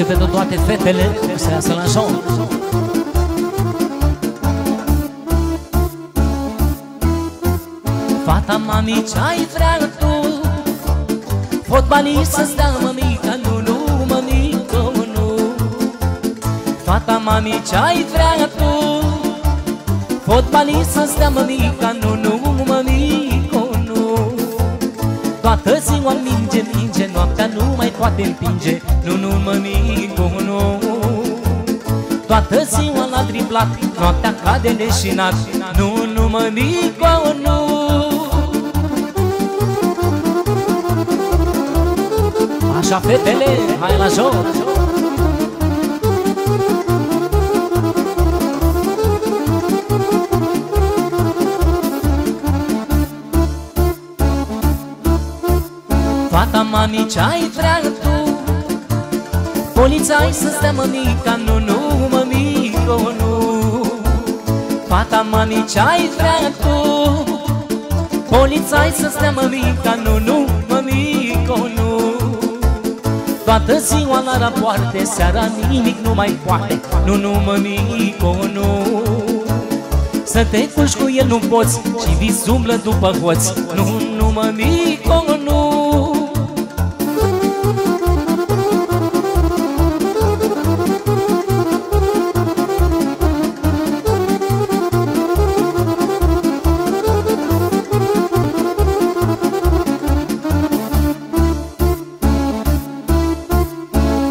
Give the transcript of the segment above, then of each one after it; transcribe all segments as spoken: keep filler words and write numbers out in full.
și pentru toate fetele să iasă la show. Fata mami, ce-ai vrea tu? Fotbalist să-ți dea, mămica, nu, nu, mămică, nu. Fata mami, ce-ai vrea tu? Fotbalist să-ți dea, mămica, nu, nu, mămică, nu. Toată ziua minge, minge, noaptea nu mai poate împinge, nu, nu, mămică, nu. Toată ziua la driblat, noaptea cade leșinat, nu, nu, mămică, nu. Așa, fetele, hai la joc! Fata mami, ce-ai vrea tu? Polițai să stea, mămica, nu, nu, mămică, nu. Fata mami, ce-ai vrea tu? Polițai să stea, mămica, nu, nu, mămică, nu. Toată ziua la rapoarte, seara nimic nu mai poate, nu, nu, mămico, nu. Să te culci cu el nu poți și vis umblă după hoți, nu, nu, mămico, nu.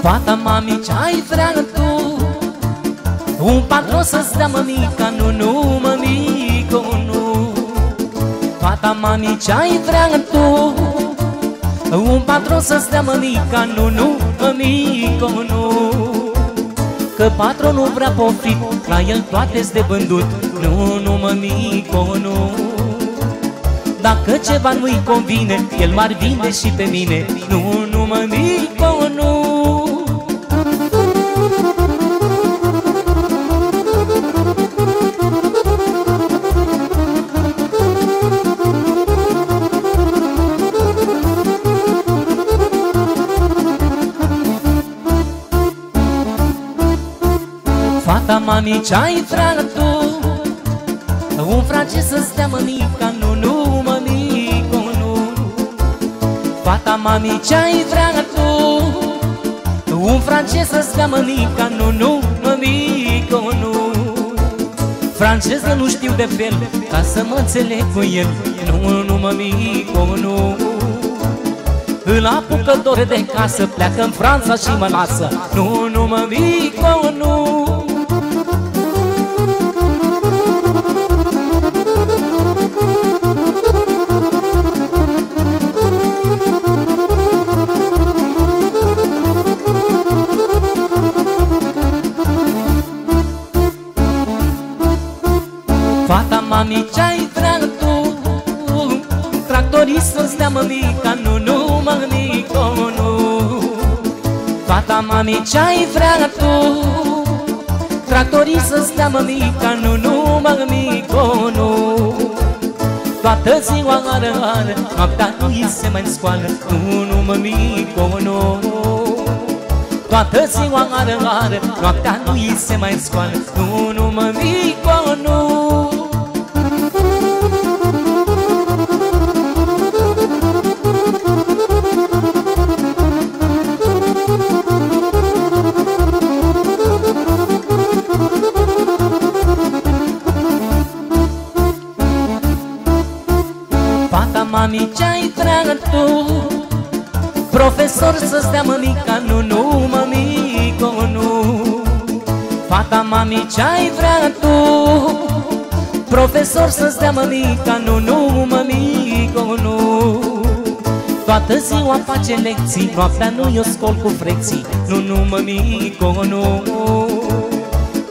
Fata mami, ce-ai vrea tu? Un patron să-ți dea, mămica, nu, nu, mămică, nu. Fata mami, ce-ai vrea tu? Un patron să-ți dea, mămica, nu, nu, mămică, nu. Că patronul vrea poftit, la el toate-s de vândut, nu, nu, mămică, nu. Dacă ceva nu-i convine, el m-ar vinde și pe mine, nu, nu, mămică, nu. Fata mami, ce-ai vrea tu? Un francez să-ți dea, mămica, nu, nu, mămică, nu. Fata mami, ce-ai vrea tu? Un francez să-ți dea, mămica, nu, nu, mămică, nu. Franceză nu știu de fel, ca să mă înțeleg cu el, nu, nu, mămică, nu. Îl apucă dor de casă, pleacă în Franța și mă lasă, nu, nu, mămică, nu. Fata mami, ce-ai vrea tu? Tractorist să-ți dea, mămica, nu, nu, mămică, nu. Fata mami, ce-ai vrea tu? Tractorist să-ți dea, mămica, nu, nu, mămică, nu. Toată ziua ară, ară, noaptea nu-i se mai scoală, nu, nu, mămică, nu. Toată ziua ară, ară, noaptea nu-i se mai scoală, nu, nu, mămică, nu. Fata mami, ce-ai vrea tu? Profesor să-ți dea, mămica, nu, nu, mămică, nu. Fata mami, ce-ai vrea tu? Profesor să-ți dea, mămica, nu, nu, mămică, nu. Toată ziua face lecții, noaptea nu eu scol cu frecții, nu, nu, mămică, nu.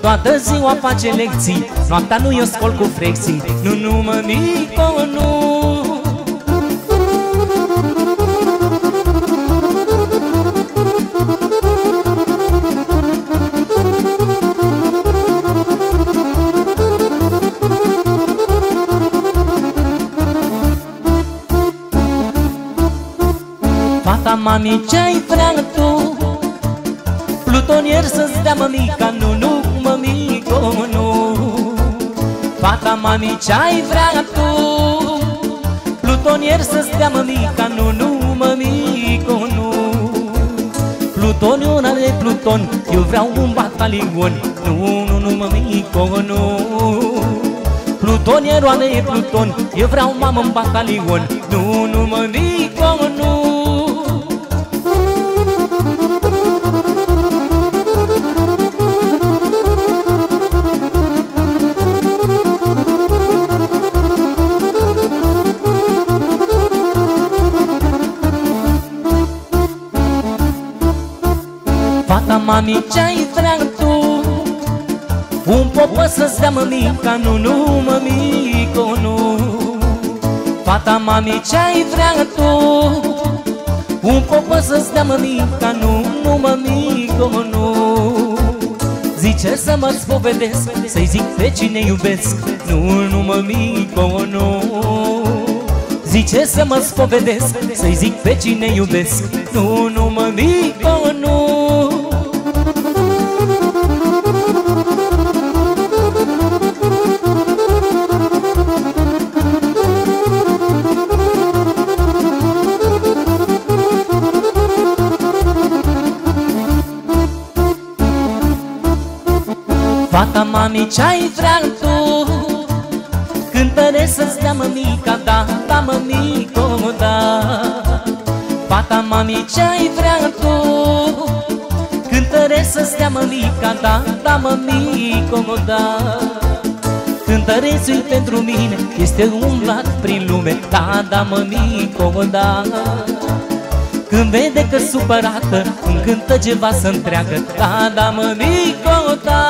Toată ziua face lecții, noaptea nu eu scol cu frecții, nu, nu, mămică, nu. Fata mami, ce-ai vrea tu? cantonier să-ți dea mămica, nu, nu, mămico, nu. Fata mami, ce-ai vrea tu? Plutonier să-ți dea mămica, nu, nu, mămico, nu. Plutoniu n-are pluton, eu vreau un batalion, nu, nu, nu, mămico, nu. Plutonieroane e pluton, eu vreau mamă în batalion, nu, nu, mămico, nu. Fata mami, ce-ai vrea tu? Un popă să-ți dea mămica, nu, nu, mămico, nu. Fata mami, ce-ai vrea tu? Un popă să-ți dea mămica, nu, nu, mămico, nu. Zice să mă spovedesc, să-i zic pe cine iubesc, nu, nu, mămico, nu. Zice să mă spovedesc, să-i zic pe cine iubesc, nu, nu, mămico, nu. Fata mami, ce-ai vrea tu? Cântăresc să-ți dea mămica, da, da, mămico, da. Fata mami, ce-ai vrea tu? Cântăresc să-ți dea mămica, da, da, mămico, da. Cântărețul pentru mine este umblat prin lume, da, da, mămico, da. Când vede că supărată, îmi cântă ceva să-mi treacă, da, da, mămico, da.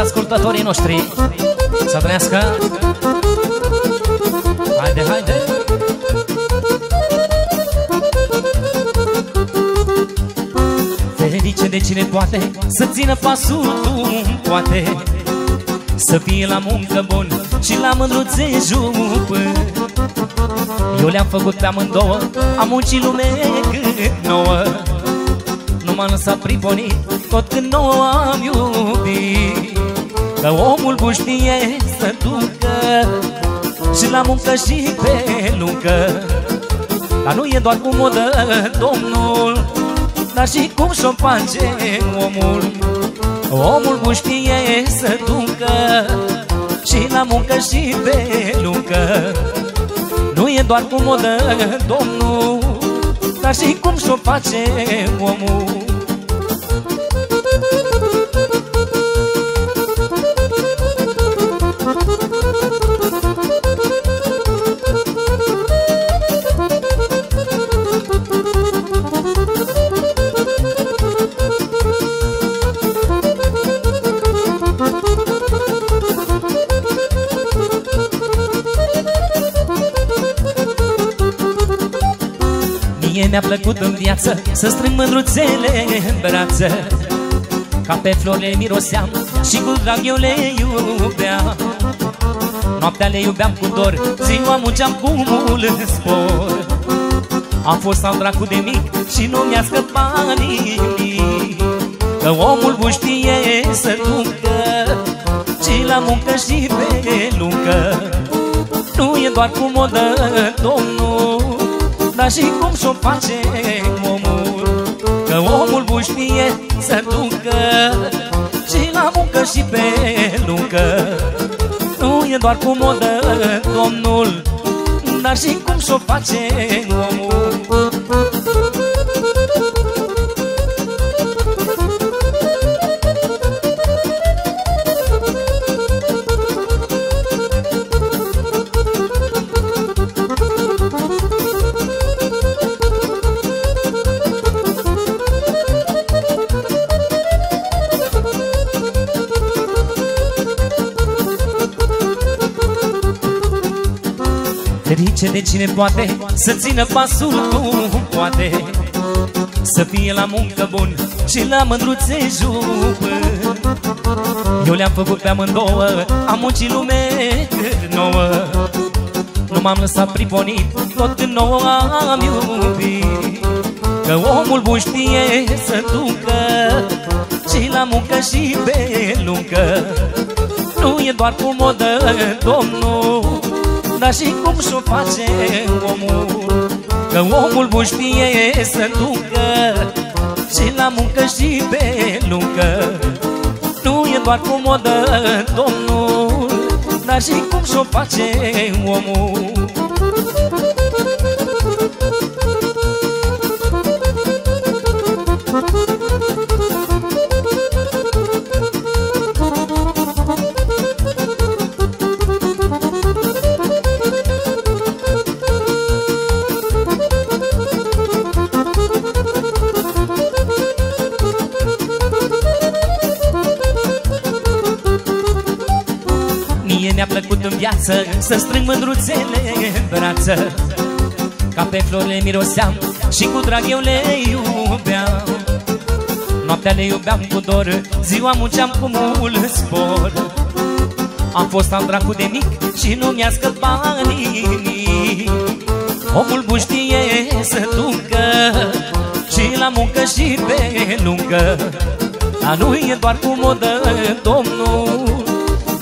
Ascultătorii noștri, să trăiască. Haide, haide. Ferice de cine poate să țină pasul, poate să fie la muncă bun și la mândruțe jup. Eu le-am făcut pe amândouă, am muncit lume cât nouă, nu m-am lăsat priponit tot când nouă am iubit. Că omul bun știe să ducă și la muncă și pe luncă, dar nu e doar cu modă domnul, dar și cum și-o face omul. Omul bun știe să ducă și la muncă și pe luncă, nu e doar cu modă domnul, dar și cum și-o face omul. Mi-a plăcut în viață să strâng mândruțele în brață, ca pe flori le miroseam și cu drag eu le iubeam. Noaptea le iubeam cu dor, ziua munceam cu mult spor. A fost al dracu de mic și nu mi-a scăpat nimic, că omul bun știe să ducă și la muncă și pe luncă, nu e doar cu modă domnul, dar și cum și-o face omul. Că omul bun știe să ducă și la muncă și pe luncă, nu e doar cu modă domnul, dar și cum și-o face omul. Ferice de cine poate să țină pasul cum poate, să fie la muncă bun și la mândruțe jupân. Eu le-am făcut pe amândouă, am muncit lume nouă, nu m-am lăsat priponit, tot în nouă am iubit. Că omul bun știe să ducă și la muncă și pe luncă, nu e doar cu modă, domnul, dar și cum și-o face omul. Că omul bun știe să ducă și la muncă și pe luncă, nu e doar cu modă, domnul, dar și cum și-o face omul. Mi-a plăcut în viață să strâng mândruțele în brață, ca pe florile miroseam și cu drag eu le iubeam. Noaptea le iubeam cu dor, ziua munceam cu mult spor. Am fost al dracu de mic și nu mi-a scăpat nimic. Omul bun știe să ducă și la muncă și pe lungă, dar nu e doar cu modă, domnul,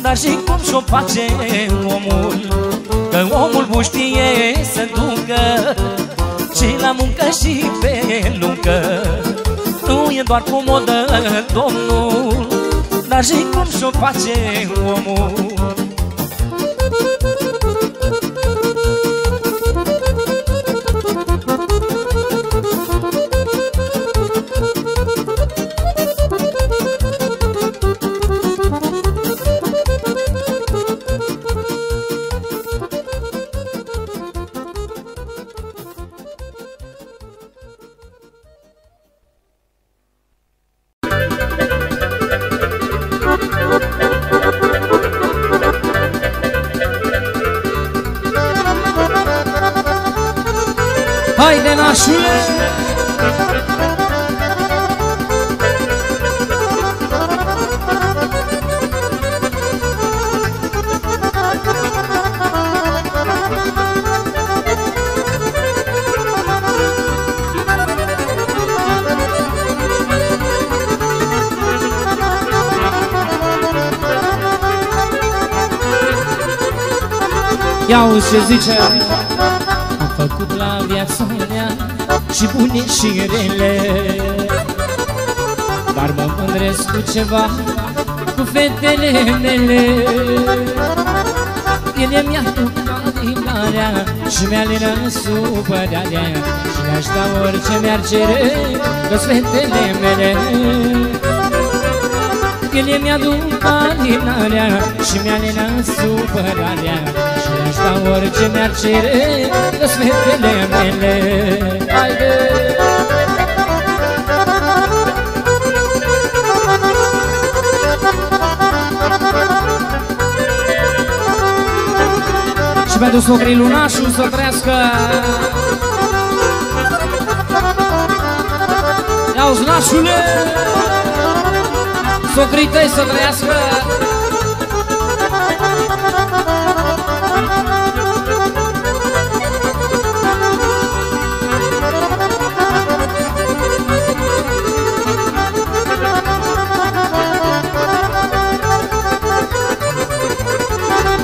dar și cum și-o face omul. Că omul bun știe să ducă și la muncă și pe luncă, nu e doar cu modă, domnul, dar și cum și-o face omul. Ia-uzi ce zice. Am făcut la viața mea și bune și rele, dar mă mândresc cu ceva, cu fetele mele. Ele mi-a tupat inarea și mi-a lină supărarea, și mi-aș da orice mi-ar cere, că-s fetele mele. Ele mi-a tupat inarea și mi-a lină supărarea, la orice mi-ar cere, că-s fetele mele. Haide! Și pentru socrii lunașul să trească. Ia-uzi, nașule! Socrii tăi să trească.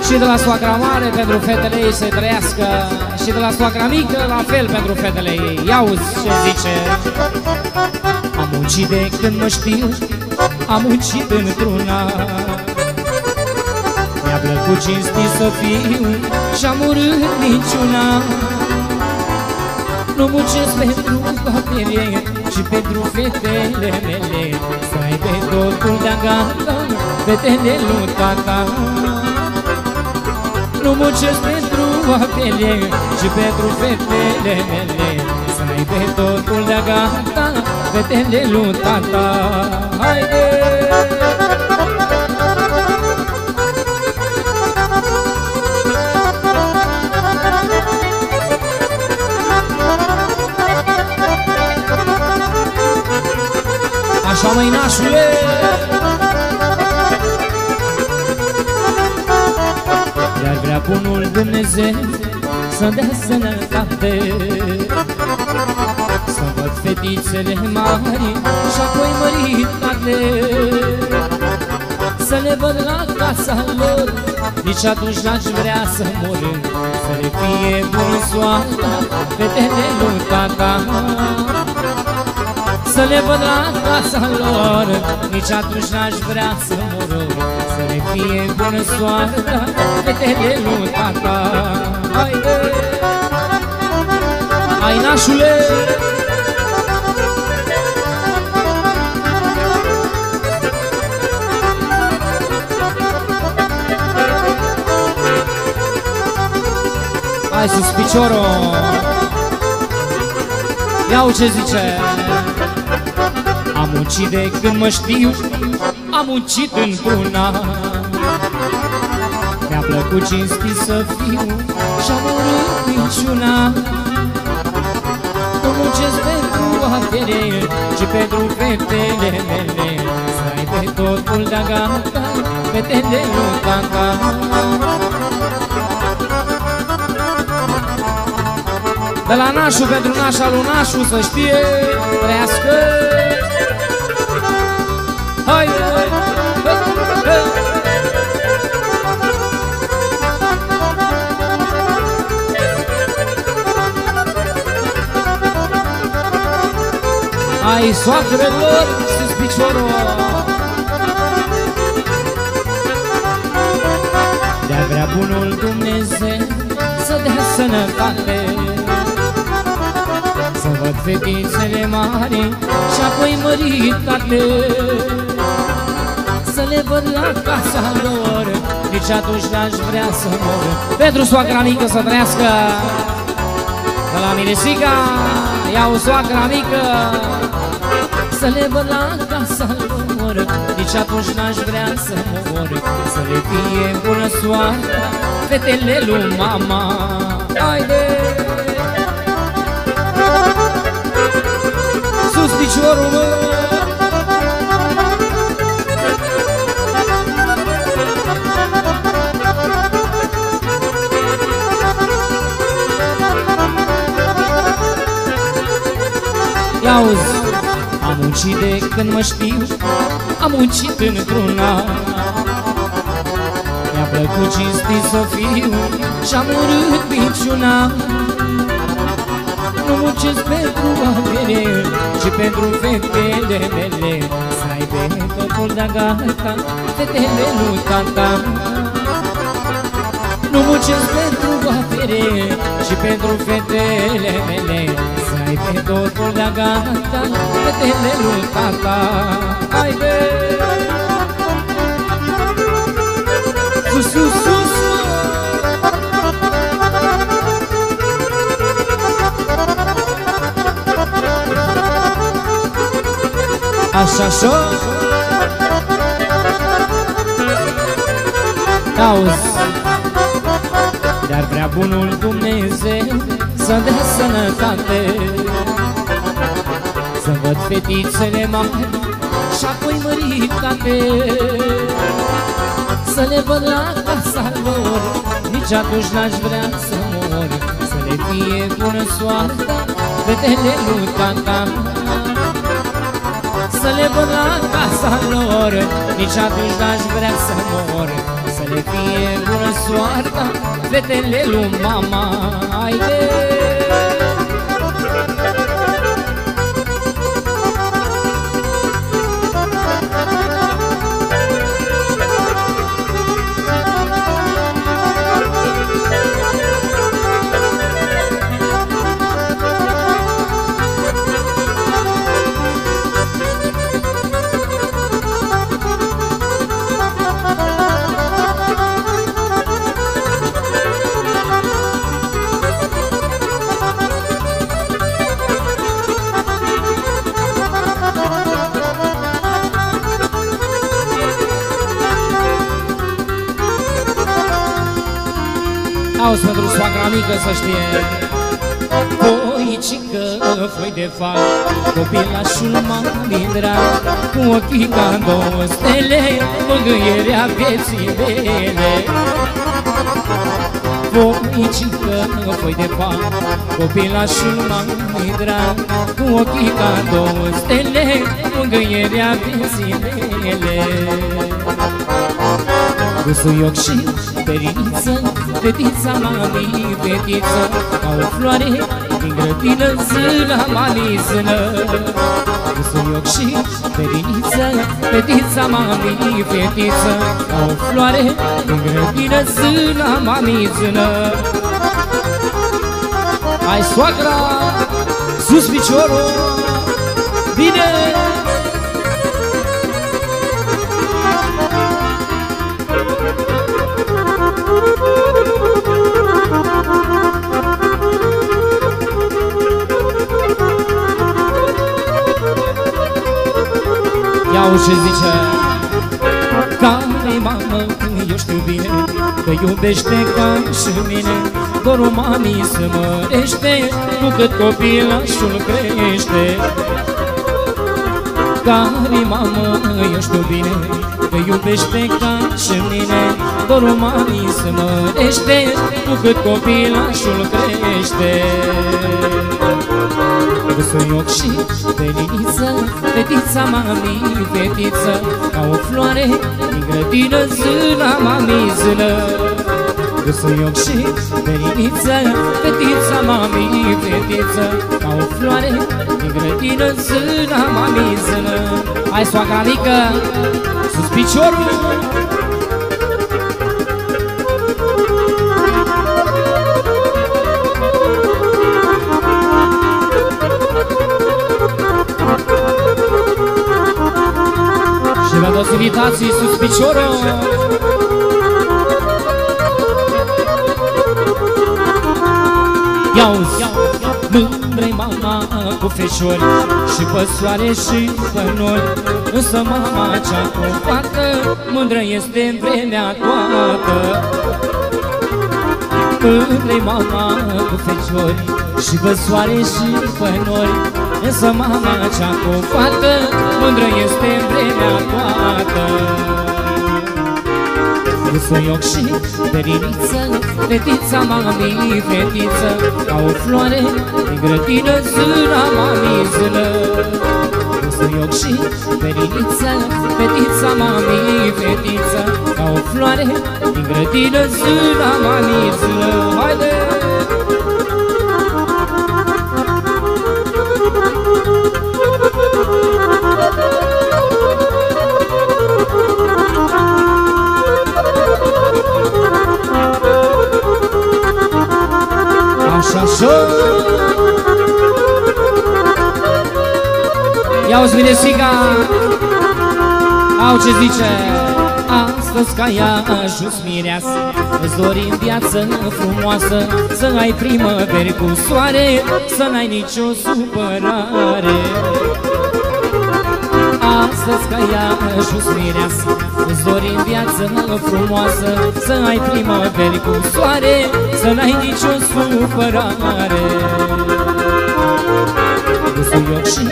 Și de la soacra mare pentru fetele ei să trăiască, și de la soacra mică la fel pentru fetele ei. Ia-uzi ce zice. Am muncit de când mă știu, am muncit într-una, mi-a plăcut cinstit să fiu și-am urât niciuna. Nu muncesc pentru papierie, ci pentru fetele mele, să ai pe totul de-a gata, fetele lui tata. Nu muncesc pentru apele, ci pentru fetele mele, să ai pe totul de-a gata, fetele lui tata. Haide! nașule. Iar vrea bunul Dumnezeu să-mi dea sănătate, să văd fetițele mari și apoi măritate, să le văd la casa lor, nici atunci n-aș vrea să mor. Să le fie bună soarta fetele lui tata, să le văd la casa lor, nici atunci n-aș vrea să mor. Să le fie bună soarta fetele lui tata. Haide! Hai, nașule! Hai sus piciorul! Iau ce zice! Am muncit de când mă știu, am muncit într-una, mi-a plăcut cinstit să fiu și-am urât minciuna. Nu muncesc pentru avere, ci pentru fetele mele, să ai pe totul de-a gata, fetele lui tata. De la nașul pentru nașa lui nașul, să știe, trăiască! Hai, hai, hai, hai! Hai, soacrelor, sus piciorul! De-a vrea bunul Dumnezeu să dea sănătate, să văd fetițele mari și-apoi măritate, să le văd la casa lor, nici atunci n-aș vrea să mor. Pentru soacra mică să trăiască, de la Minesica, iau soacra mică, să le văd la casa lor, nici atunci n-aș vrea să mor. Să le fie bună soarta fetele lui mama. Haide! Sus piciorul, mă! Ia-uzi! Am muncit de când mă știu, am muncit într-una, mi-a plăcut cinstit să fiu și-am urât minciuna. Nu muncesc pentru avere, ci pentru fetele mele, să ai pe totul de-a gata, fetele lui tata. Nu muncesc pentru avere, ci pentru fetele mele, să ai pe totul de-a gata, fetele lui tata. Haide! Sus, sus, sus! Așa, așa. Auzi, dar vrea bunul Dumnezeu să dea sănătate, să văd fetițele mari și-apoi măritate, să le văd la casa lor, nici atunci n-aș vrea să mor. Să le fie bună soarta fetele lui tata, să le văd la casa lor, nici atunci n-aș vrea să mor. Să le fie bună soarta fetele lui mama. Haide! Auzi pentru soacra mică să știe. Boicică foi de fal, copilașul m-a mândrat, cu ochii ca două stele, mângâierea vieții mele. Voicică, foi de fal, copilașul m-a mândrat, cu ochii ca două stele, mângâierea vieții mele. Busuioc și periță, fetița mami, fetiță, ca o floare din grădină, zâna mami, zână. Busuioc și periță, fetița mami, fetiță, ca o floare din grădină, zâna mami, zână. Hai, soacra, sus piciorul, bine! Ce zicea? Care-i mamă, eu știu bine că iubește ca și mine. Dorul mamii se mărește cu cât copilașul crește. Care-i mamă, eu știu bine că iubește ca și mine. Dorul mamii se mărește cu cât copilașul crește. Busuioc și feliță, fetița mami, fetiță, ca o floare din grădină, zâna mami, zână. Busuioc și feliță, fetița mami, fetiță, ca o floare din grădină, zâna mami, zână. Hai, soaca mică, sus piciorul! Invitații sus piciorul. Ia-uzi, mândre mama cu feciori și pe soare și pe nori. Însă mama cea cu fată mândră este în vremea toată. Mândre mama cu feciori și pe soare și pe nori. Însă mama cea cu fată mândră este în vremea toată. Busuioc și periniță, fetița mami, fetiță, ca o floare din grădină, zâna mami, zână. Busuioc și periniță, fetița mami, fetiță, ca o floare din grădină, zâna mami, zână. Haide! Ia-uzi bine, siga! Au ce zice! Astăzi ca ea a ajuns mireasă, îți dorim viață frumoasă, să ai primăveri cu soare, să n-ai nicio supărare. Astăzi ca ea a ajuns mireasă, îți dorim viață frumoasă, să ai primăveri cu soare, să n-ai nicio supărare. Busuioc și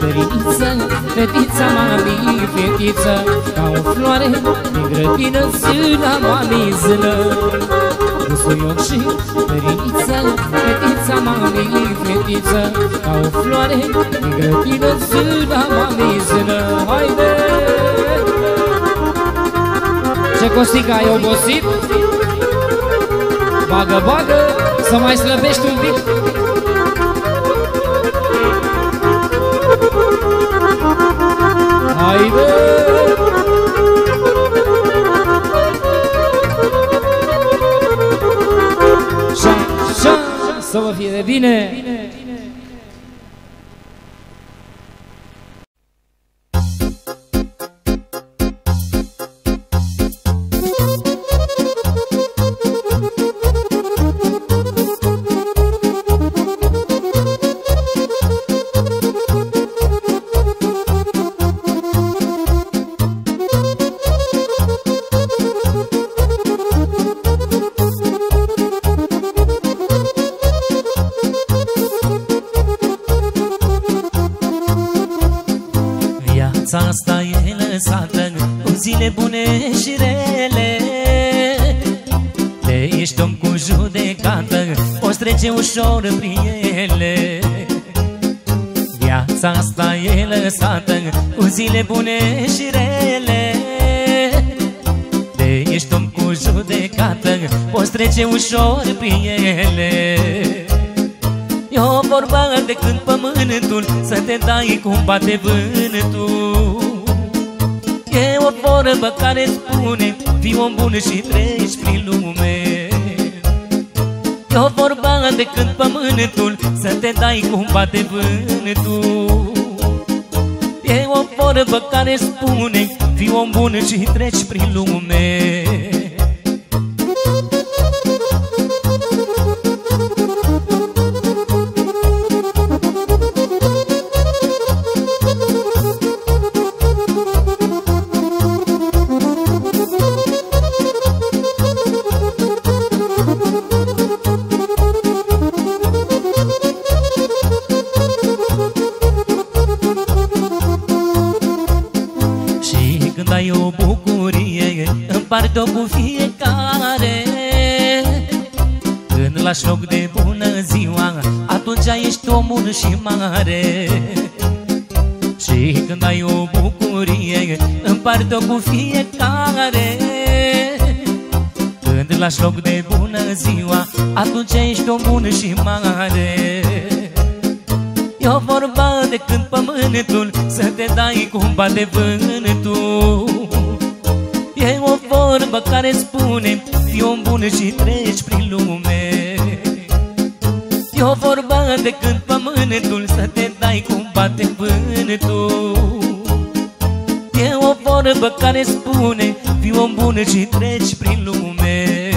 periniță, fetița mami, fetiță, ca o floare din grădină, zâna mami, zână. Busuioc și periniță, fetița mami, fetiță, ca o floare din grădină, zâna mami, zână. Haide! Ce Costica, ai obosit? Bagă, bagă, să mai slăbești un pic. Haide! Șa, șa, să vă fie de bine! trece ușor prin ele. Viața asta e lăsată cu zile bune și rele. De ești om cu judecată, poți trece ușor prin ele. E o vorbă de când pământul, să te dai cum bate vântul. E o vorbă care spune, fii om bun și treci prin lume. E o vorbă de când pământul, să te dai cum bate vântul. E o vorbă care spune, fii om bun și treci prin lume. Împart-o cu fiecare. Când lași loc de bună ziua, atunci ești omul și mare. Și când ai o bucurie, împart-o cu fiecare. Când lași loc de bună ziua, atunci ești omul și mare. E o vorbă de când pământul, să te dai cum bate vântul. E o vorbă care spune, fii om bun și treci prin lume. E o vorbă de când pământul, să te dai cum bate vântul. E o vorbă care spune, fii om bun și treci prin lume.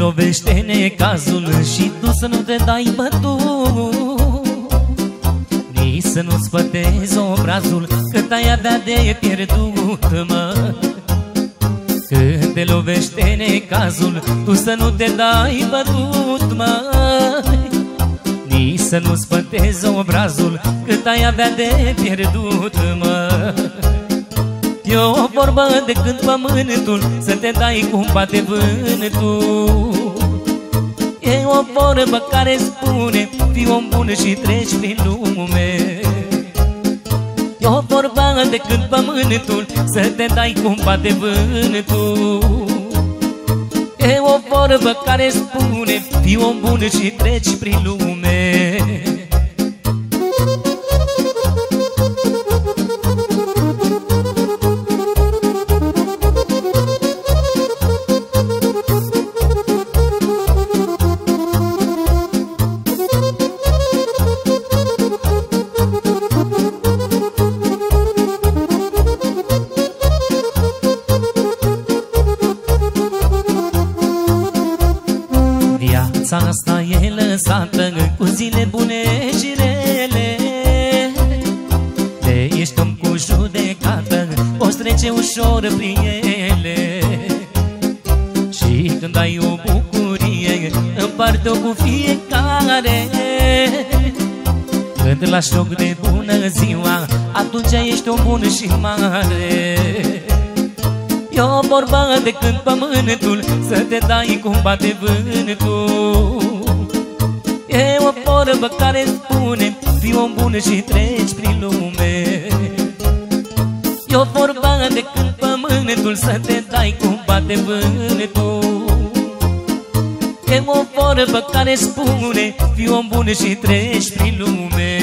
Lovește necazul și tu să nu te dai bătut, nici să nu-ți pătezi obrazul, cât ai avea de pierdut, mă. Când te lovește necazul, tu să nu te dai bătut, mă, nici să nu-ți pătezi obrazul, cât ai avea de pierdut, mă. E o vorbă de când pământul, să te dai cum bate vântul. E o vorbă care spune, fii om bun și treci prin lume. E o vorbă de când pământul, să te dai cum bate vântul. E o vorbă care spune, fii om bun și treci prin lume. Viața asta e lăsată cu zile bune și rele. De ești om cu judecată, poți trece ușor prin ele. Și când ai o bucurie, împart-o cu fiecare. Când lași loc de bună ziua, atunci ești om bun și mare. E o vorbă de când pământul, să te dai cum bate vântul. E o vorbă care spune, fii om bun și treci prin lume. E o vorbă de când pământul, să te dai cum bate vântul. E o vorbă care spune, fii om bun și treci prin lume.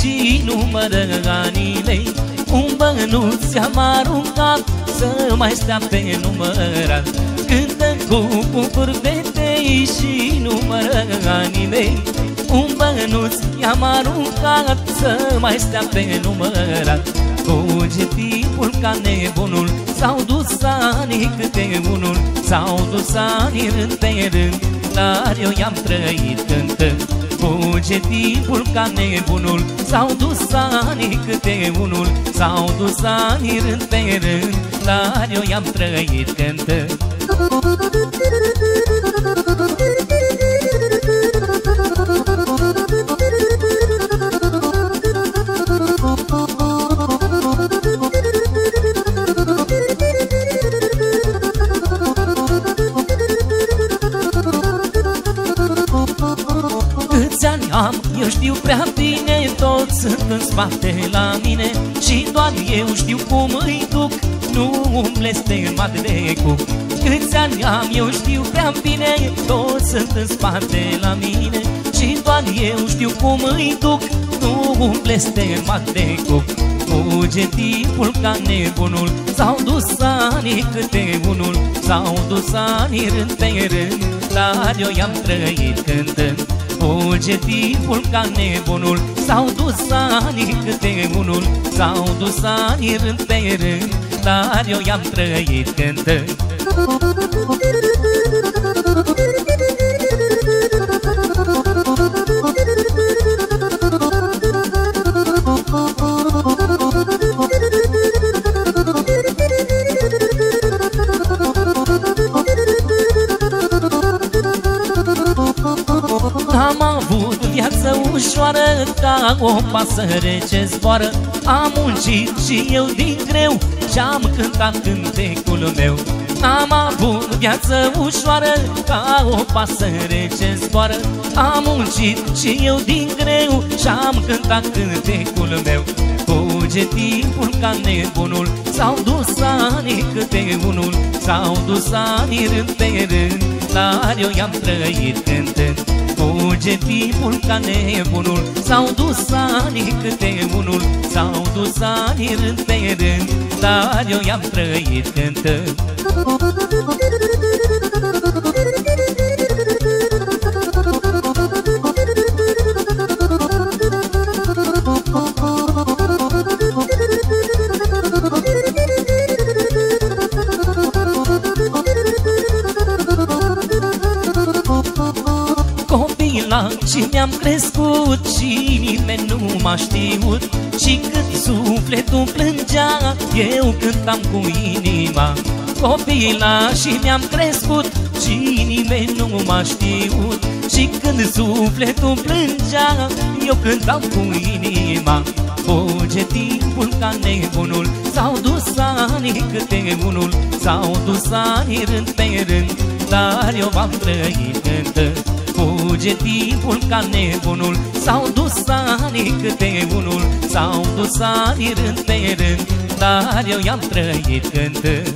Și numără anilei, un bănuț am aruncat să mai stea pe numărat. Cântă cu bucuri de tei și numără anilei, un bănuț i-am aruncat să mai stea pe numărat. Fuge tipul ca nebunul, s-au dus anii câte unul, s-au dus anii rând pe rând, dar eu i-am trăit cântând. Fuge tipul ca nebunul, s-au dus anii câte unul, s-au dus anii rând pe rând, dar eu i-am trăit cântând. Eu știu prea bine, toți sunt în spate la mine și doar eu știu cum îi duc, nu umble stemat de cuc. Câți ani am, eu știu prea bine, toți sunt în spate la mine și doar eu știu cum îi duc, nu umble stemat de cuc. Fuge tipul ca nebunul, s-au dus anii câte unul, s-au dus anii rând pe rând, dar eu i-am trăit cântând. Fuge tipul ca nebunul, s-au dus anii câte unul, s-au dus anii rând pe rând, dar eu i-am trăit cântând. Am avut viață ușoară ca o pasăre ce zboară, am muncit și eu din greu și-am cântat cântecul meu. Am avut viață ușoară ca o pasăre ce zboară, am muncit și eu din greu și-am cântat cântecul meu. Fuge tipul ca nebunul, s-au dus anii câte unul, s-au dus anii rând pe rând, dar eu i-am trăit cântând. Fuge tipul ca nebunul, s-au dus anii câte unul, s-au dus anii rând pe rând, dar eu i-am trăit cântând. Și mi-am crescut și nimeni nu m-a știut, și cât sufletul plângea, eu cântam cu inima. Copila și mi-am crescut și nimeni nu m-a știut, și când sufletul plângea, eu cântam cu inima. Fuge tipul ca nebunul, s-au dus anii câte unul, s-au dus anii rând pe rând, dar eu v-am trăit cântând. Fuge tipul ca nebunul, s-au dus anii câte unul, s-au dus anii rând pe rând, dar eu i-am trăit cântând.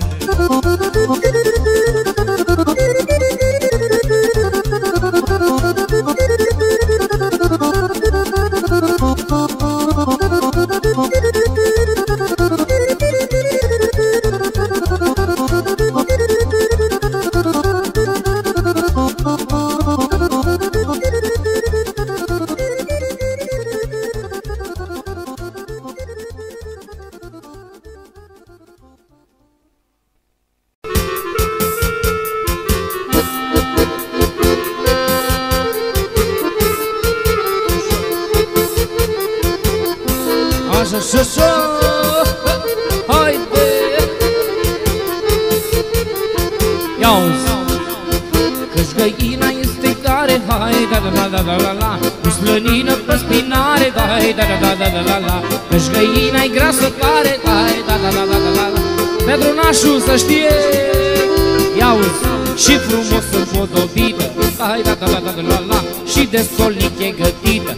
Ia auzi, și frumos împodobită, ai da da da da la la, și de solnic e gătită,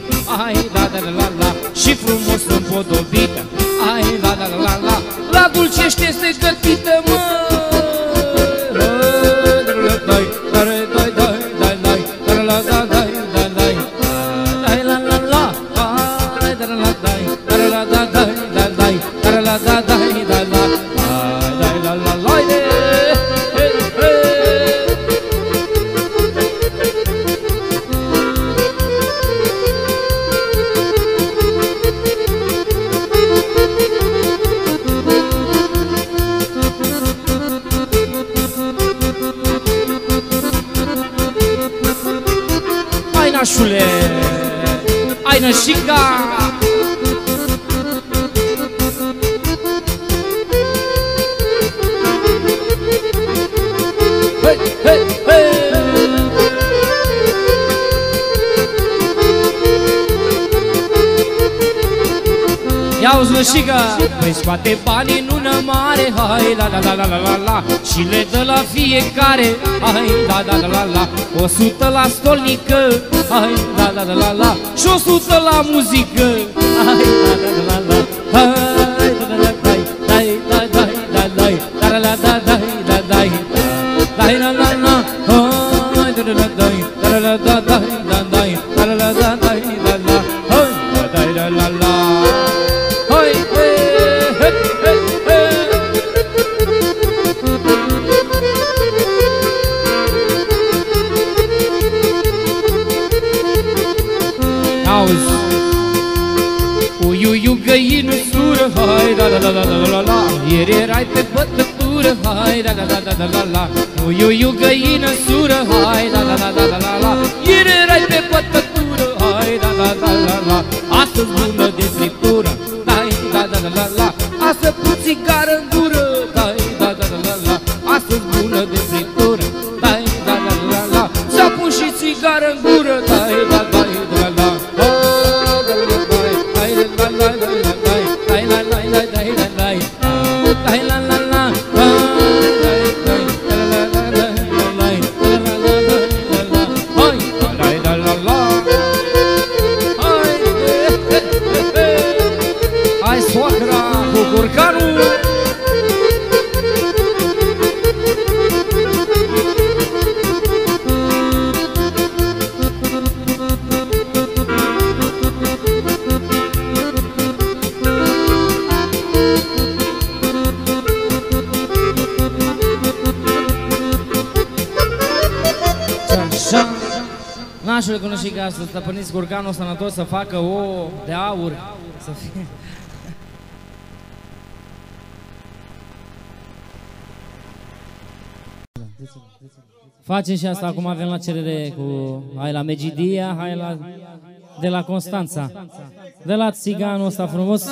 ai da da da la la, și frumos împodobită, ai da da la la, la dulcește este gătită, mă. Nașule, ai nășica! Hei, hei, hei! Ia-uzi nășica! Păi scoate banii în una mare, hai la la la la la la, și le dă la fiecare, hai la la la la la, o sută la stolnică, hai la la la la la, și o sută la muzică, hai la la la la la, hai la la la la la la găină sură, hai da da da da da la la, ieri erai pe bătătură, hai da da da da da la, uiu iu găină sură, hai da da da da da la, ieri erai pe bătătură, hai da da da da la, astăzi bună de friptură, hai da da da da la, astăzi pun țigară în gură, hai da da da da la, astăzi bună de friptură, hai da da da da la, s-a pus și țigară în gură, hai da da da da la. Nașule Conoșica, să stăpâniți curcanul sănătos, să facă o de aur, să fie... Facem și asta, acum avem la cerere cu... Hai la Megidia, hai la... de la Constanța. De la țiganul ăsta frumos,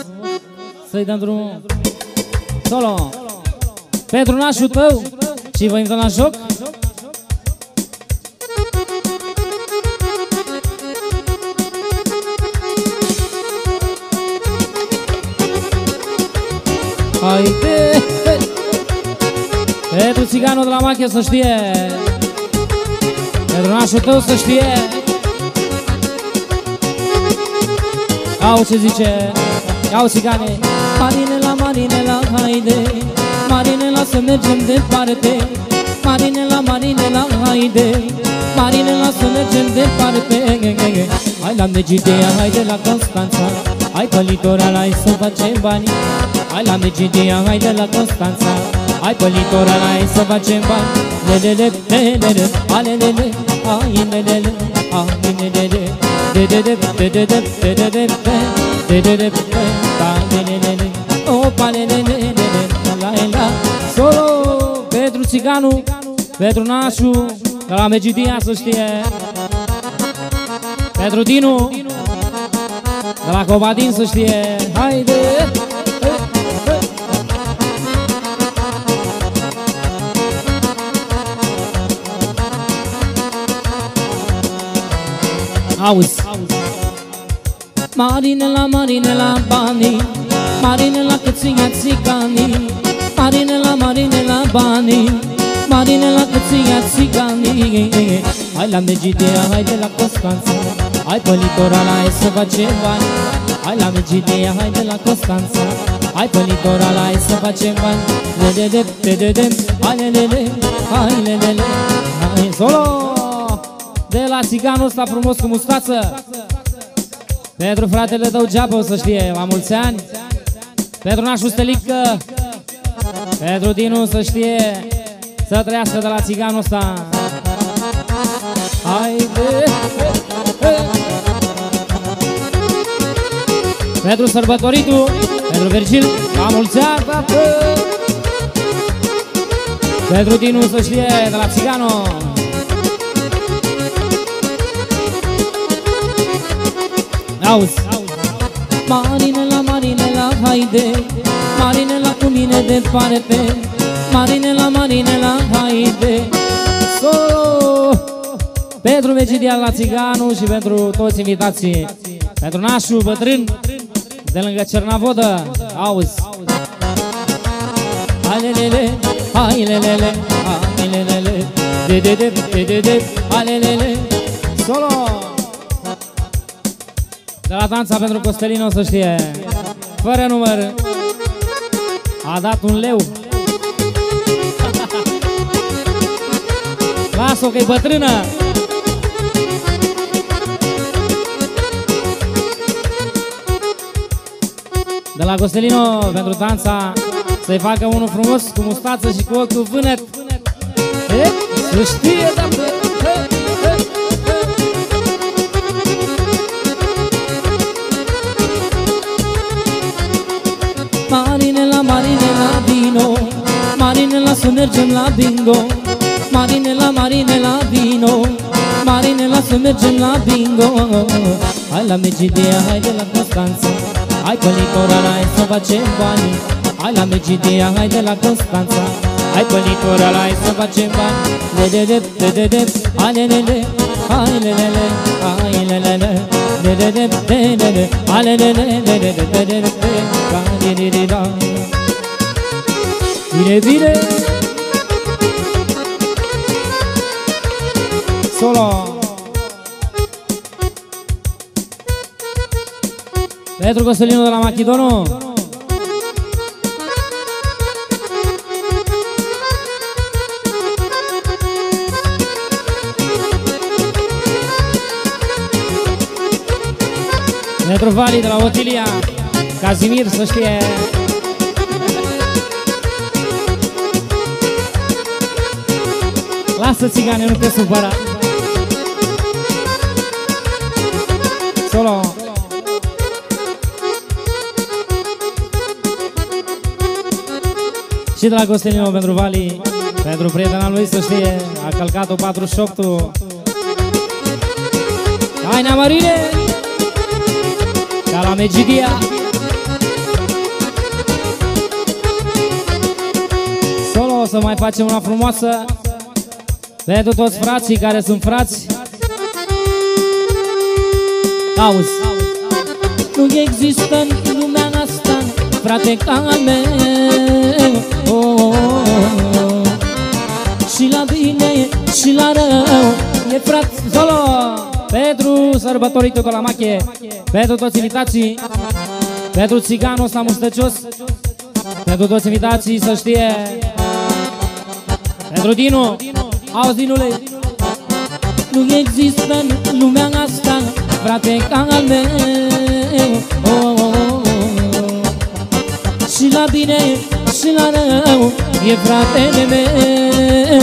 să-i dăm drumul. Solo! Pentru nașul tău și vă invităm la joc. Haide! Pentru țiganul de la Machia să știe, pentru nașul tău să știe. Au ce zice, iau țigane. Marinela, Marinela, haide, Marinela să mergem departe, Marinela, Marinela, haide, Marinela să mergem departe. Hai la Megidia, haide la Constanța, hai pe litoral, hai să facem bani. Hai la Megidia, hai de la Constanța, hai pe litoral, hai să facem bani. Lelele, lelele, alelele, ainelele, ainelele, dedede, dedede, dedede, dedede, tanelele, opalelele, la la. Solo pentru țiganu, pentru nașu, de la Megidia să știe. Pentru Dinu, de la Cobadin să știe. Haide! Auzi. Marinela, Marinela, banii, Marinela cât ține țiganii, Marinela, Marinela, banii, Țiganii la căția, țiganii. Hai la Megidia, hai de la Constanța, hai pe litoral, hai să facem bani. Hai la Megidia, hai de la Constanța, hai pe litoral, hai să facem bani. Lelele, lelele, hai lelele, hai lelele, hai solo! De la țiganul ăsta frumos cu mustață, pentru fratele tău Geapă, o să știe, la mulți ani. Pentru nașul Stelică, pentru Dinu, să știe, să trăiască de la țiganul ăsta. Haide! Pentru sărbătoritul, pentru Virgil, la mulți ani. Pentru Dinu, să știe, de la țiganul. Auzi! Marinela, Marinela, haide, Marinela cu mine departe, Marinela, Marinela, haide, solo! Pentru Megidia la Țiganu și pentru toți invitații, pentru nașul bătrân de lângă Cernavodă, auzi! Alelele, alelele, alelele, de de de de de de, alelele, solo! De la danța pentru Costelin, o să știe, fără număr, a dat un leu. Las-o că-i bătrână. De la Costelino, pentru danța, să-i facă unul frumos, cu mustață și cu ochiul vânăt. Să știe, da. Marinela, Marinela, vino, Marinela, să mergem la bingo. Marinela, Marinela, vino, Marinela, să mergem la bingo. Hai la Megidia, hai de la Constanța, hai pe litoral, hai să facem bani. Hai la Megidia, hai de la Constanța, hai pe litoral, hai să facem bani. Dededep, dededep, alelele, alelele, alelele, dededep, dededep, alelele, dededep, dededep. Vine, vine! Solo! Pentru Costelinu de la Machidonu. Pentru Vali de la Otilia, Casimir, să știe. Lasă țigane, nu te supăra. Solo. Și de la Costelino pentru Vali, pentru prietena lui, să știe, a călcat-o patruzeci și opt-ul. Hai, Namarine! Ca la Megidia. Solo, o să mai facem una frumoasă pentru toți frații care sunt frați. Auzi! Nu există în lumea asta frate ca meu, oh, oh, oh. Și la bine și la rău e frate. Solo! Pentru sărbătorii tot la Mache, pentru toți invitații, pentru țiganul ăsta mustăcios, pentru toți invitații, să știe. Pentru Dinu. Auzi, Dinule! Nu există în lumea asta frate ca al meu, oh, oh, oh, oh. Și la bine și la rău e fratele meu,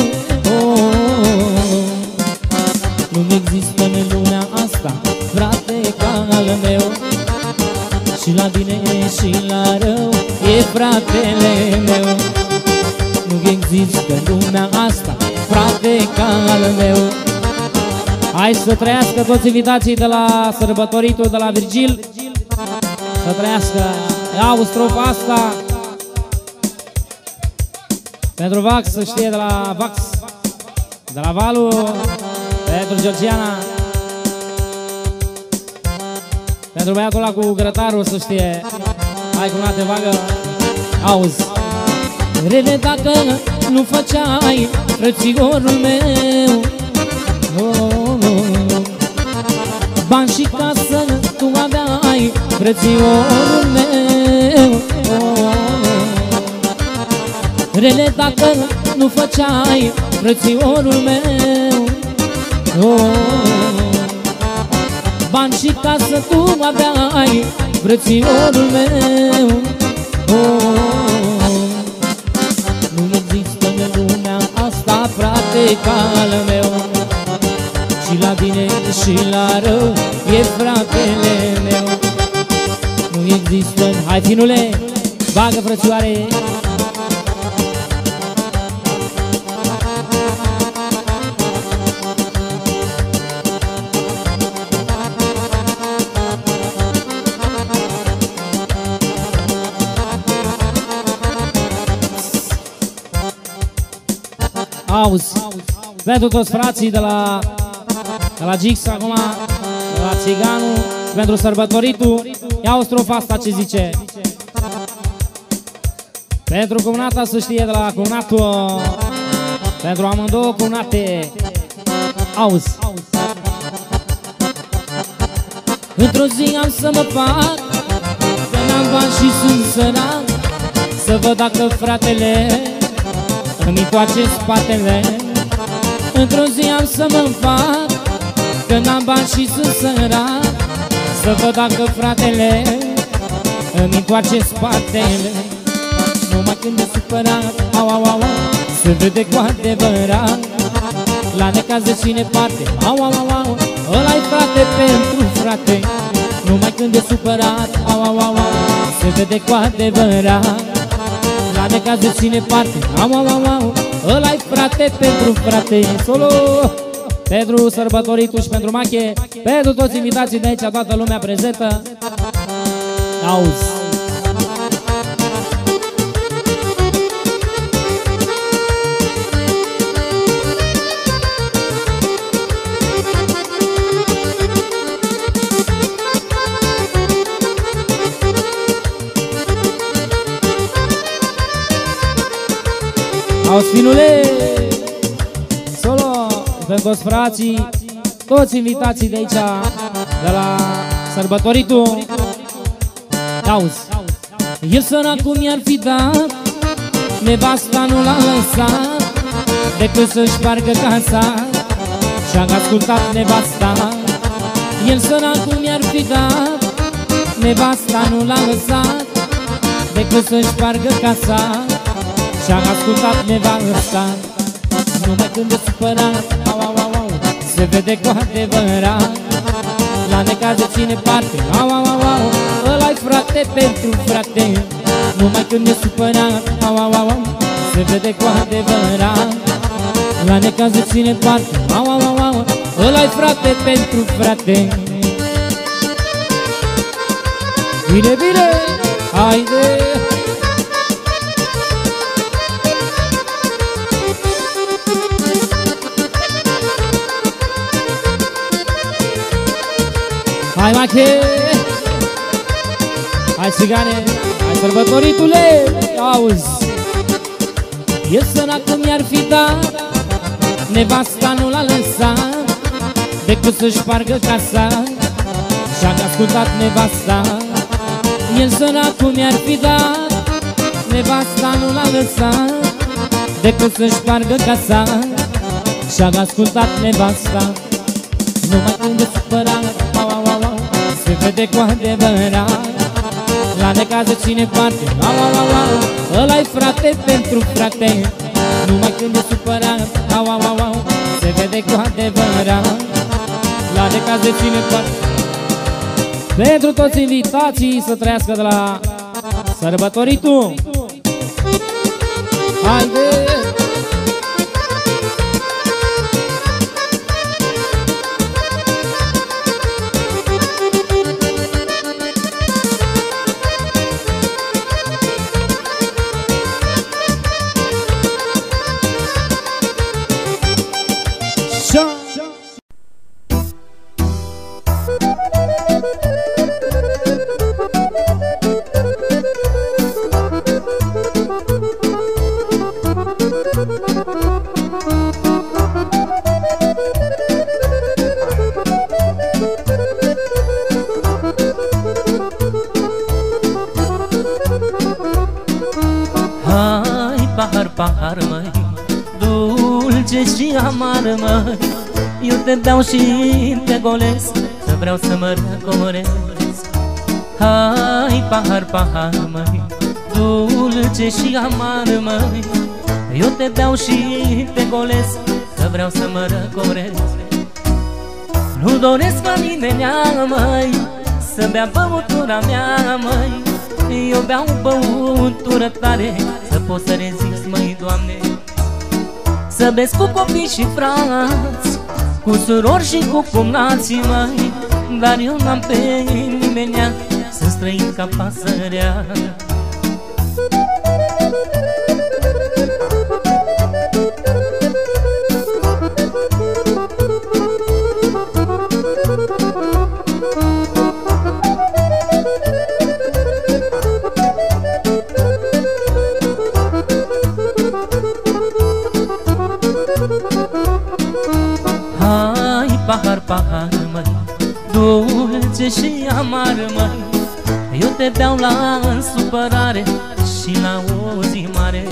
oh, oh, oh. Nu există în lumea asta frate ca al meu, și la bine și la rău e fratele meu. Nu există în lumea asta frate ca al meu. Hai să trăiască toți invitații de la sărbătoritul de la Virgil, să trăiască. Auzi strofa asta pentru Vax, să știe, de la Vax, de la Valu, pentru Georgiana, pentru băiatul ăla cu grătarul, să știe. Hai, cu una te vagă. Auzi. Rele dacă nu făceai, frățiorul meu. Oh, oh. Bani și casă tu aveai, frățiorul meu. Oh, oh. Rele dacă nu făceai, frățiorul meu. Oh, oh. Bani și casă tu aveai, frățiorul meu. Oh, oh. Nu există în lumea asta, frate, ca al meu. Și la bine și la rău e fratele meu. Nu există, hai finule, bagă frățioare. Auzi, pentru toți frații de la, de la Gix acum, de la Țiganu, pentru sărbătoritul, ia o strofa asta ce zice. Pentru cumnata să știe de la cumnatul, pentru amândouă cumnate. Auzi. Într-o zi am să mă fac, să n-am bani și sunt sărat, să văd dacă fratele îmi întoarce spatele. Într-o zi am să mă fac, că n-am bani și sunt sărat, să văd dacă fratele îmi întoarce spatele. Numai când e supărat, au, au, au, se vede cu adevărat, la necaz de cine parte, au, au, au, au, ăla-i frate pentru frate. Numai când e supărat, au, au, au, au, se vede cu adevărat, la necaz de ține parte, au, au, au, au, ăla-i frate pentru frate. Solo! Pentru sărbătoritul și pentru Mache, pentru toți invitații de aici, toată lumea prezentă. Auzi! Auzi, finule! Solo! Pentru toți frații, toți invitații de aici, de la sărbătoritul. Auzi! El săracul mi-ar fi dat, nevasta nu l-a lăsat, decât să-și parcă casa și-a ascultat nevasta. El săracul mi-ar fi dat, nevasta nu l-a lăsat, decât să-și parcă casa și-am ascultat nevasta. Numai când e supărat, au, au, au, au, se vede cu adevărat, la necaz de ține parte, au, au, au, au, ăla-i frate pentru frate. Numai când e supărat, au, au, au, se vede cu adevărat, la necaz de ține parte, au, au, au, au, ăla-i frate pentru frate. Bine, bine, haide! Hai, Mache! Hai, Țigane! Hai, sărbătoritule! Auzi! El săracul mi-ar fi dat, nevasta nu l-a lăsat, decât să-și pargă casa și-a ascultat nevasta. El săracul mi-ar fi dat, nevasta nu l-a lăsat, decât să-și pargă casa și-a ascultat nevasta. Numai când e supărat, se vede cu adevărat, la necaz de ține parte, au, au, au, au, ăla-i frate pentru frate. Numai când e supărat, au, au, au, au, se vede cu adevărat, la necaz de ține parte. Pentru toți invitații să trăiască de la sărbătoritul. Haide! amar, măi, dulce și amar, măi. Eu te dau și te golesc, că vreau să mă răcoresc. Hai, pahar, pahar, măi, dulce și amar, măi. Eu te dau și te golesc, că vreau să mă răcoresc. Nu doresc la mine nea, măi, să bea băutura mea, măi. Eu beau băutură tare, să pot să rezist, măi, Doamne. Să bezi cu copii și frați, cu surori și cu cumnații, măi. Dar eu n-am pe nimenea, sunt străin ca pasărea. Pahar, pahar, măi, dulce și amar, măi. Eu te beau la supărare și la o zi mare.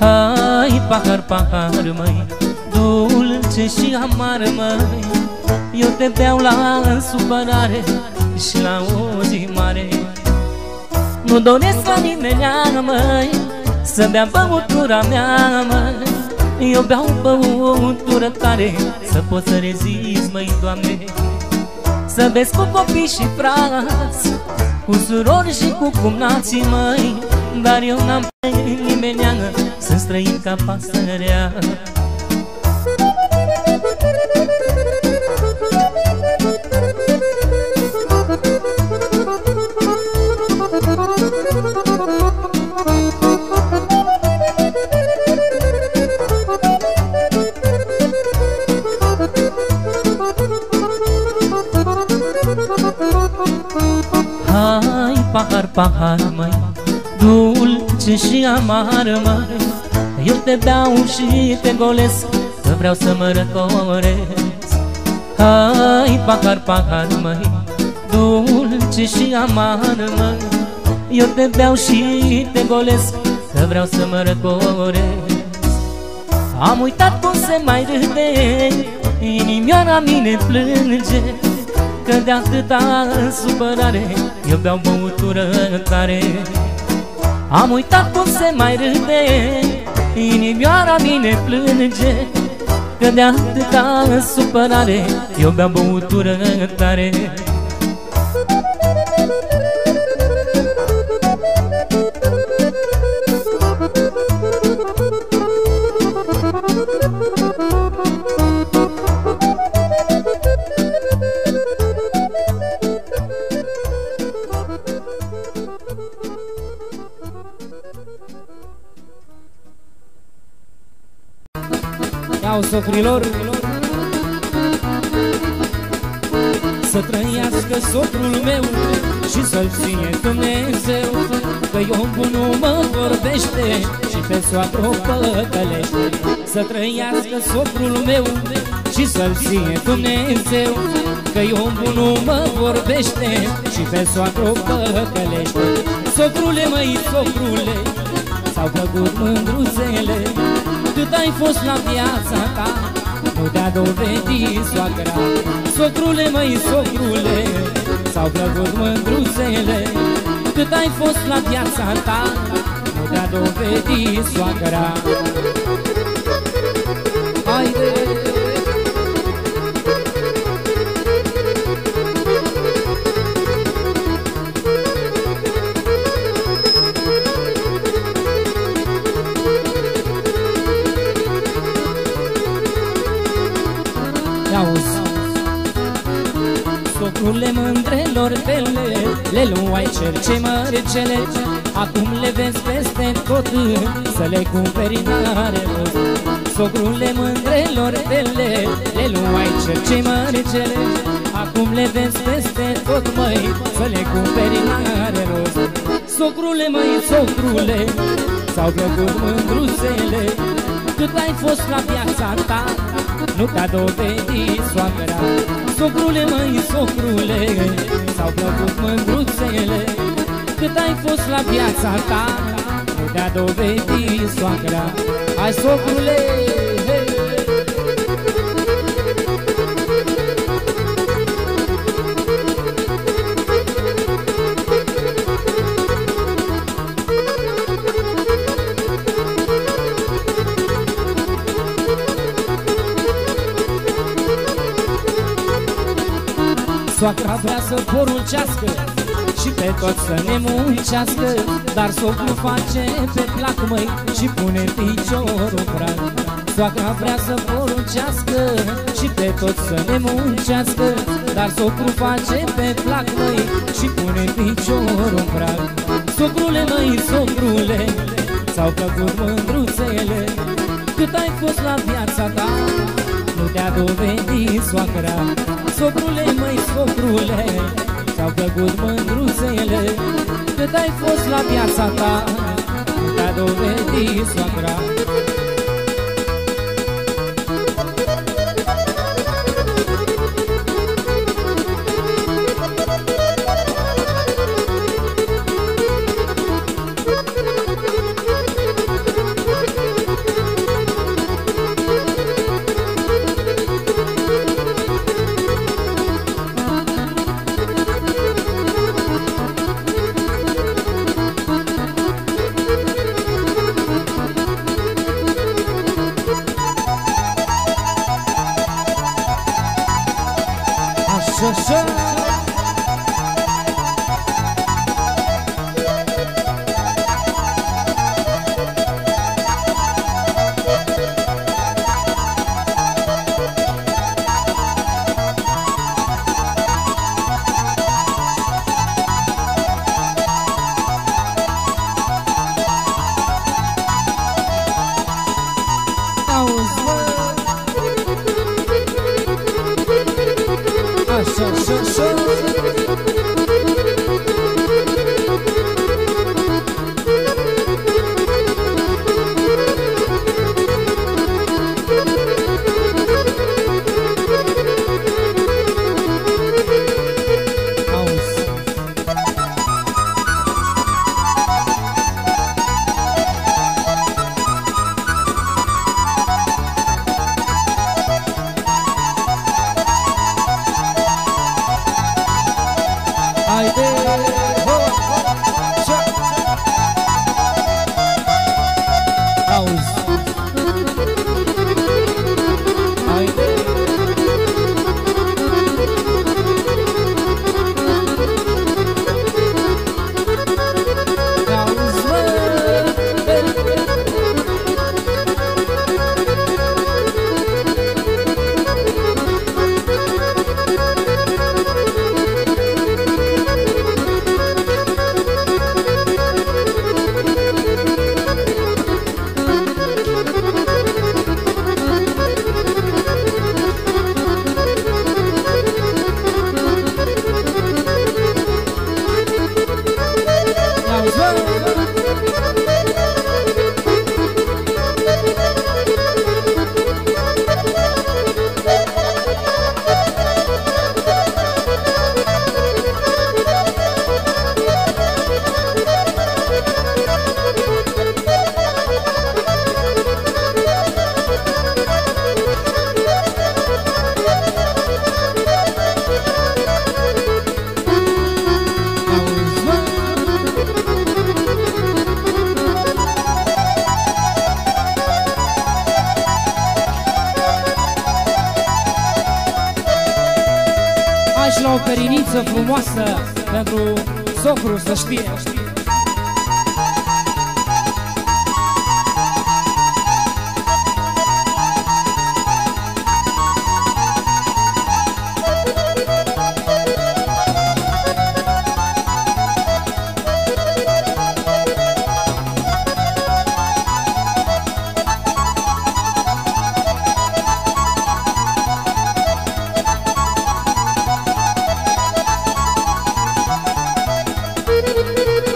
Hai, pahar, pahar, măi, dulce și amar, măi. Eu te beau la supărare și la o zi mare. Nu doresc la nimenea, măi, să bea băutura mea, măi. Eu beau băutură tare, să pot să rezist, măi, Doamne. Să vezi cu copii și frați, cu surori și cu cumnații, măi. Dar eu n-am pe nimeneană, sunt străin ca pasărea. Pahar, pahar, măi, dulce și amar, măi. Eu te beau și te golesc, că vreau să mă răcoresc. Hai, pahar, pahar, măi, dulce și amar, măi. Eu te beau și te golesc, că vreau să mă răcoresc. Am uitat cum se mai râde, inimioara mine plânge, că de atâta supărare eu beau băutură tare. Am uitat cum se mai râde, inimioara mine plânge, că de atâta supărare eu beau băutură tare. Socrilor, să trăiască socrul meu și să-l ține Dumnezeu, că eu bunul mă vorbește și pe soacră o păcălește. Să trăiască socrul meu și să-l ține Dumnezeu, că eu bunul mă vorbește și pe soacră o păcălește. Socrule, măi, socrule, s-au făcut mândruțele, cât ai fost la viața ta, nu te-a dovedit soacra. Socrule, măi, socrule, s-au plăcut mândruțele, cât ai fost la viața ta, nu te-a dovedit soacra. Haide! Socrule, mândrelor fele, le luai cerce măricele, acum le vezi peste tot, să le cumperi n-are rost. Socrule, mândrelor fele, le luai cerce măricele, acum le vezi peste tot, măi, să le cumperi n-are rost. Socrule, măi, socrule, s-au plăcut mândruțele, cât ai fost la viața ta, nu te-a dovedit soacra. Socrule, măi, socrule, s-au plăcut mândruțele, cât ai fost la viața ta, nu ne-a dovedit soacra. Hai, socrule, hei! Soacra vrea să poruncească și pe toți să ne muncească, dar socru face pe plac, măi, și pune piciorul prag. Soacra vrea să poruncească și pe toți să ne muncească, dar socru face pe plac, măi, și pune piciorul prag. Socrule, măi, socrule, ți-au plăcut mândruțele, cât ai fost la viața ta, nu te-a dovedit soacra. Socrule, măi, socrule, ți-au plăcut mândruțele, cât ai fost la viața ta, nu te-a dovedit soacra. Frumoasă pentru socru să știe. We'll be right back.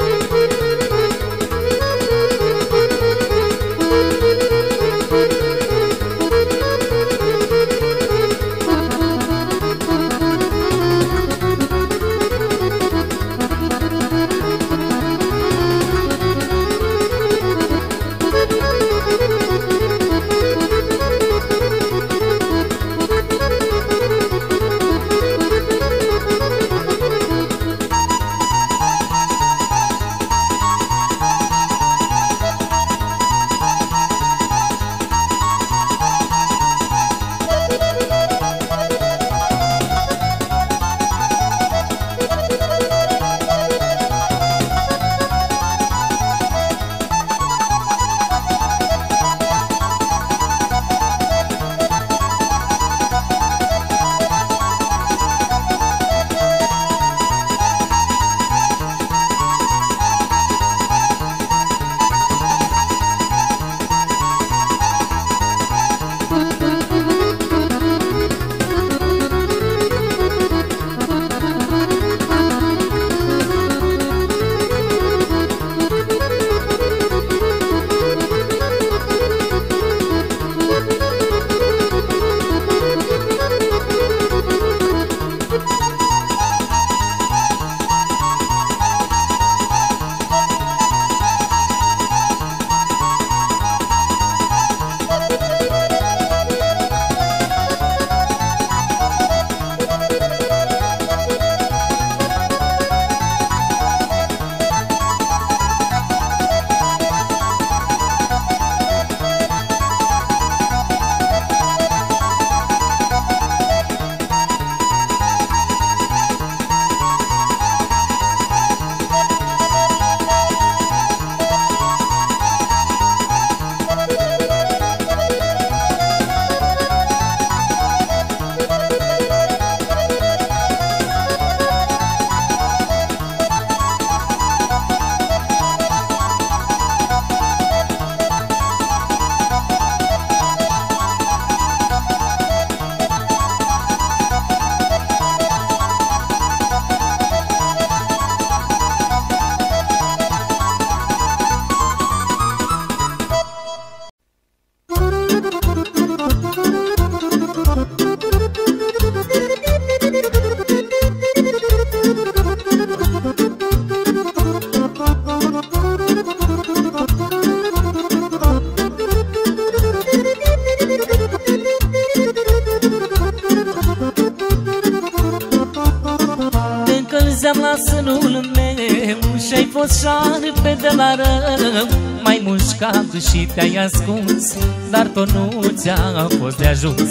Sânul meu și-ai fost șarpe de la rău. M-ai mușcat și te-ai ascuns, dar tot nu ți-a fost de ajuns.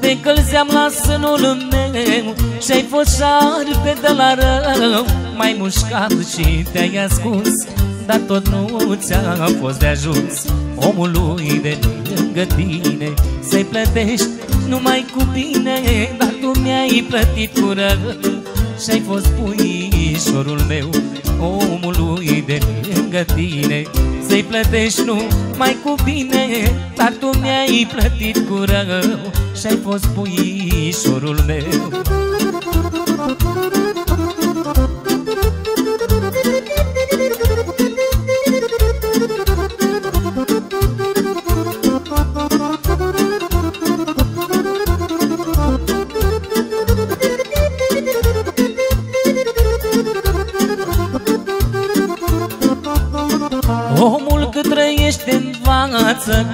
Te încălzeam la sânul meu și-ai fost șarpe de la rău. M-ai mușcat și te-ai ascuns, dar tot nu ți-a fost de ajuns. Omului de lângă tine să-i plătești numai cu bine, dar tu mi-ai plătit cu rău și-ai fost puișorul meu. Omului de lângă tine să-i plătești numai cu bine, dar tu mi-ai plătit cu rău și-ai fost puișorul meu.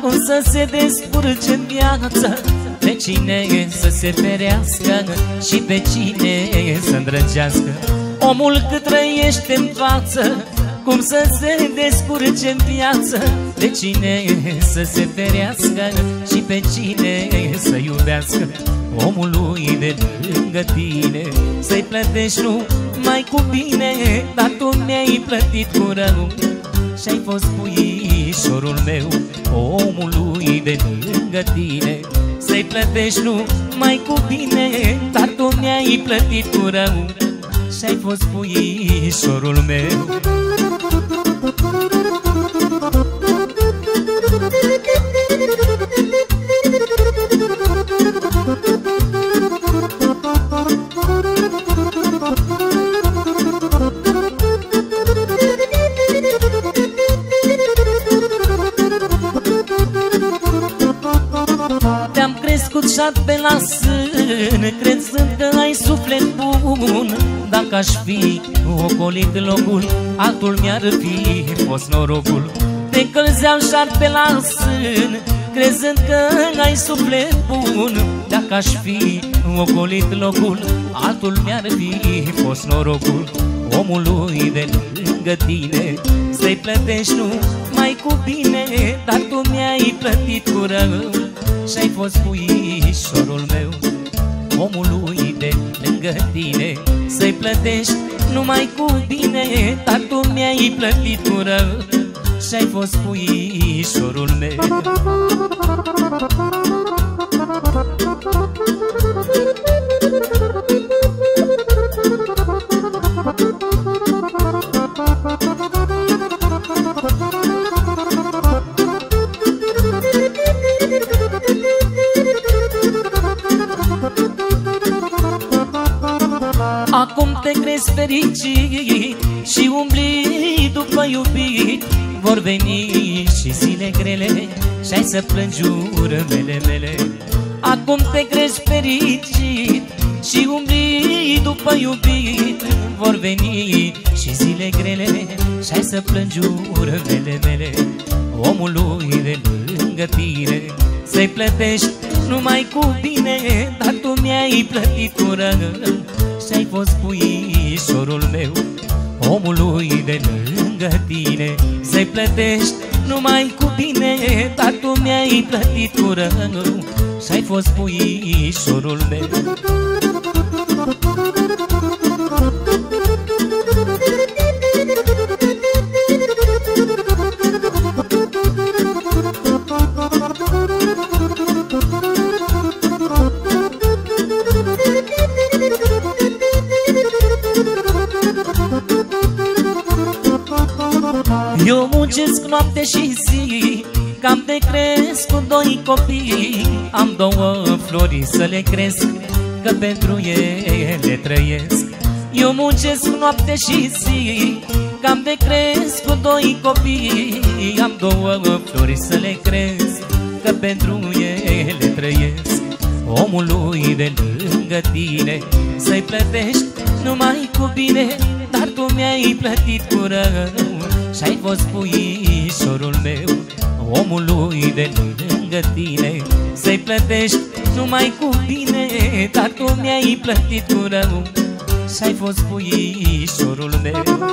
Cum să se descurce în viață, pe cine să se ferească și pe cine să îndrăgească. Omul cât trăiește în față, cum să se descurce în viață, pe cine să se ferească și pe cine să iubească. Omului de lângă tine să-i plătești numai cu bine, dar tu mi-ai plătit cu rău și-ai fost puișorul meu. Omului de lângă tine să-i plătești numai cu bine, dar tu mi-ai plătit cu rău și-ai fost puișorul meu. Pe la sân, crezând că ai suflet bun, dacă aș fi ocolit locul, altul mi-ar fi fost norocul. Te încălzeam șarpe la sân, crezând că ai suflet bun, dacă aș fi ocolit locul, altul mi-ar fi fost norocul. Omului de lângă tine să-i plătești numai cu bine, dar tu mi-ai plătit cu rău și-ai fost puișorul meu. Omului de lângă tine să-i plătești numai cu bine, dar tu mi-ai plătit cu rău și-ai fost puișorul meu. Acum te crezi fericit și umbli după iubit, vor veni și zile grele și-ai să plângi urmele mele. Acum te crezi fericit și umbli după iubit, vor veni și zile grele și-ai să plângi urmele mele. Omului de lângă tine să-i plătești numai cu bine, dar tu mi-ai plătit cu rău și-ai fost puișorul meu. Omului de lângă tine să-i plătești numai cu bine, dar tu mi-ai plătit cu rău și-ai fost puișorul meu. Eu muncesc noapte și zi, cam de cresc cu doi copii. Am două flori să le cresc, că pentru ele trăiesc. Eu muncesc noapte și zi, cam de cresc cu doi copii. Am două flori să le cresc, că pentru ele trăiesc. Omului de lângă tine să-i plătești numai cu bine, dar tu mi-ai plătit cu rău și-ai fost puișorul meu. Omului de lângă tine să-i plătești numai cu bine, dar tu mi-ai plătit cu rău și-ai fost puișorul meu.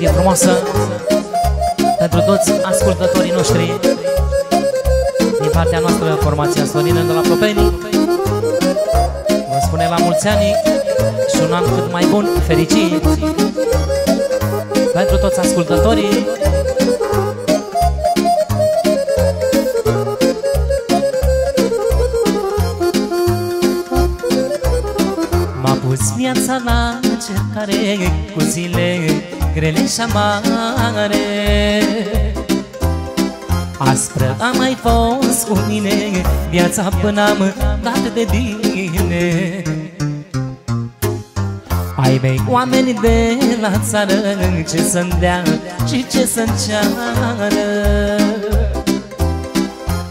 melodie frumoasă pentru toți ascultătorii noștri din partea noastră, formația Solină de la Plopeni. Vă spune la mulți ani și un an cât mai bun, fericit pentru toți ascultătorii. M-a pus viața la încercare cu zile grele și amare. Aspră a mai fost cu mine viața până am dat de bine. Ai mei oameni de la țară, ce să-mi dea și ce să-mi ceară.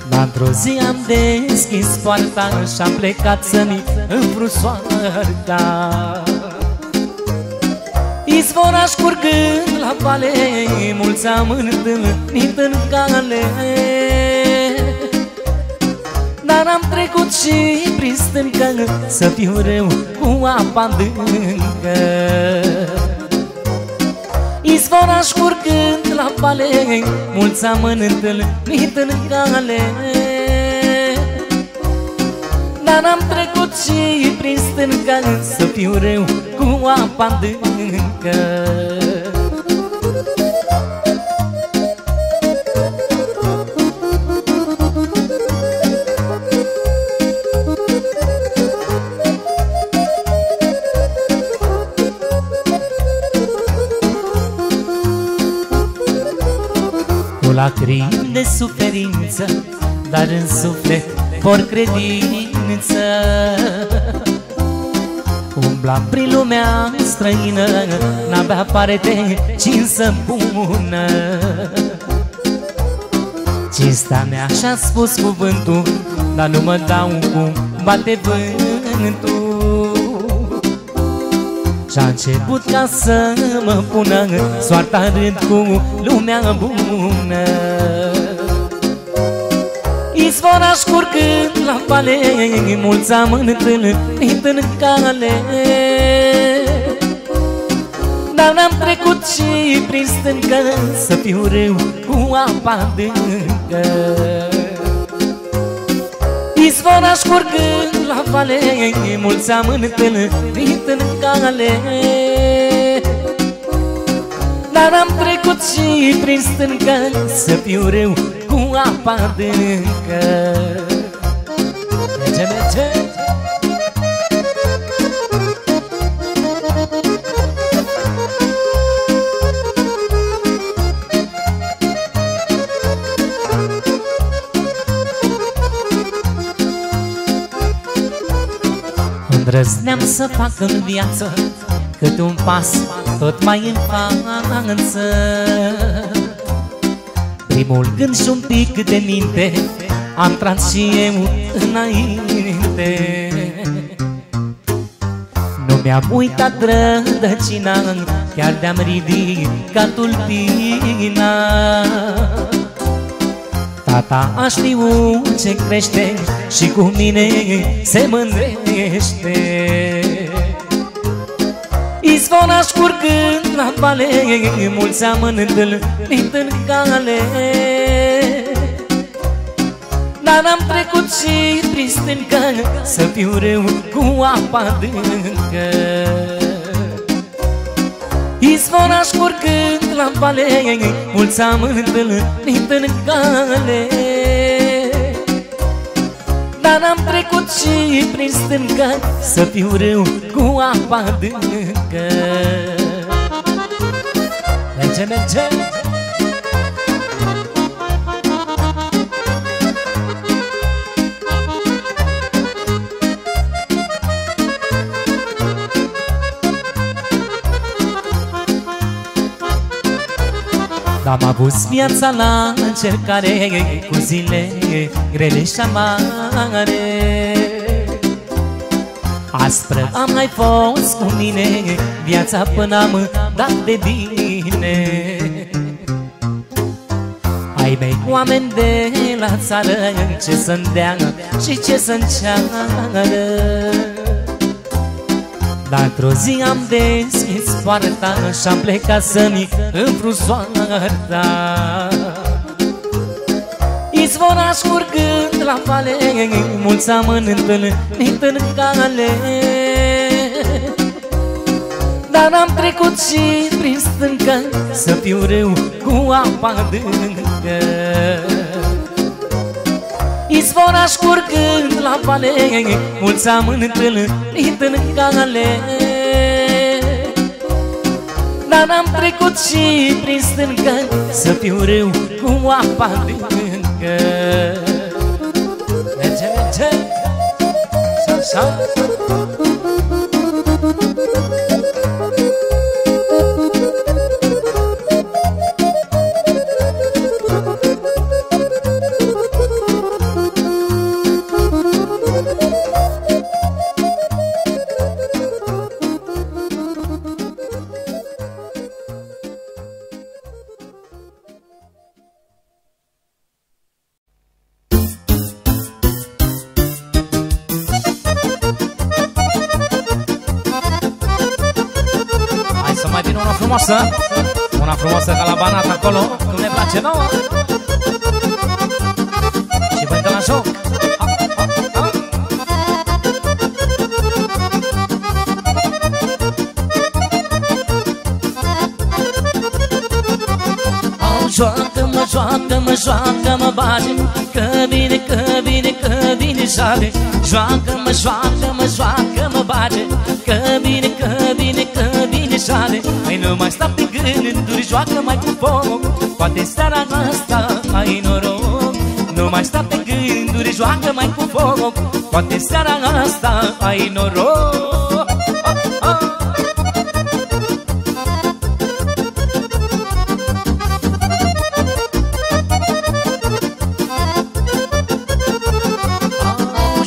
Dar într-o zi am deschis poarta și-am plecat să-mi înfrunt soarta. Izvoraș curgând la vale, mulți am întâlnit în cale. Dar am trecut și prin stâncă, să fiu rău cu apa adâncă. Izvoraș curgând la vale, mulți am întâlnit în cale. Dar am trecut și prin stâncă, să fiu rău cu apa adâncă. Lacrimi de suferință, dar în suflet vor credință. Umblam prin lumea străină, n-avea parte cinsă bună. Cinsta mea și-a spus cuvântul, dar nu mă dau cum bate vântul. Și-a început ca să mă pună soarta rând cu lumea bună. Izvoraș curgând la vale, mulți am întâlnit în cale. Dar n-am trecut și prin stâncă, să fiu rău cu apa adâncă. Izvoraș curgând la vale, mulți am întâlnit în cale. Dar am trecut și prin stâncă, să fiu rău cu apa adâncă. Merge, merge! Îndrăzneam să fac în viață cât un pas tot mai în față. Primul gând și un pic de minte am tras și eu înainte. Nu mi-am uitat rădăcina, chiar de-am ridicat tulpina. Tata a știut ce crește și cu mine se mândrește. Izvoraș curgând la vale, mulți am întâlnit în cale. Dar am trecut și prin stâncă, să fiu rău cu apa adâncă. Izvoraș curgând la vale, mulți am întâlnit în cale. Dar am trecut și prin stâncă, să fiu rău cu apa adâncă. Merge, merge! Am avut viața la încercare, cu zile grele și amare. Aspră am mai fost cu mine, viața până am dat de bine. Ai mei oameni de la țară, ce să-mi dea și ce să-mi ceară. Dar o zi am deschis poarta și-am plecat să-mi împru soarta. Izvoraș curgând la vale, mulți am întâlnit în cale. Dar am trecut și prin stâncă, să fiu rău cu apa adâncă. Izvoraș curgând la vale, mulți am întâlnit în cale. Dar am trecut și prin stâncă, să fiu rău cu apa adâncă. Merge, merge, așa, una frumoasă ca la Banat acolo, cum ne place nouă. Și băi de la joc. Au, joacă-mă, joacă-mă, joacă-mă, bage, că vine, că vine, că vine jale. Joacă-mă, joacă-mă, joacă-mă, bage, că vine, că vine, că vine jale. Mai nu mai sta pe gânduri, joacă mai cu foc, poate seara asta ai noroc. Nu mai sta pe gânduri, joacă mai cu foc, poate seara asta ai noroc.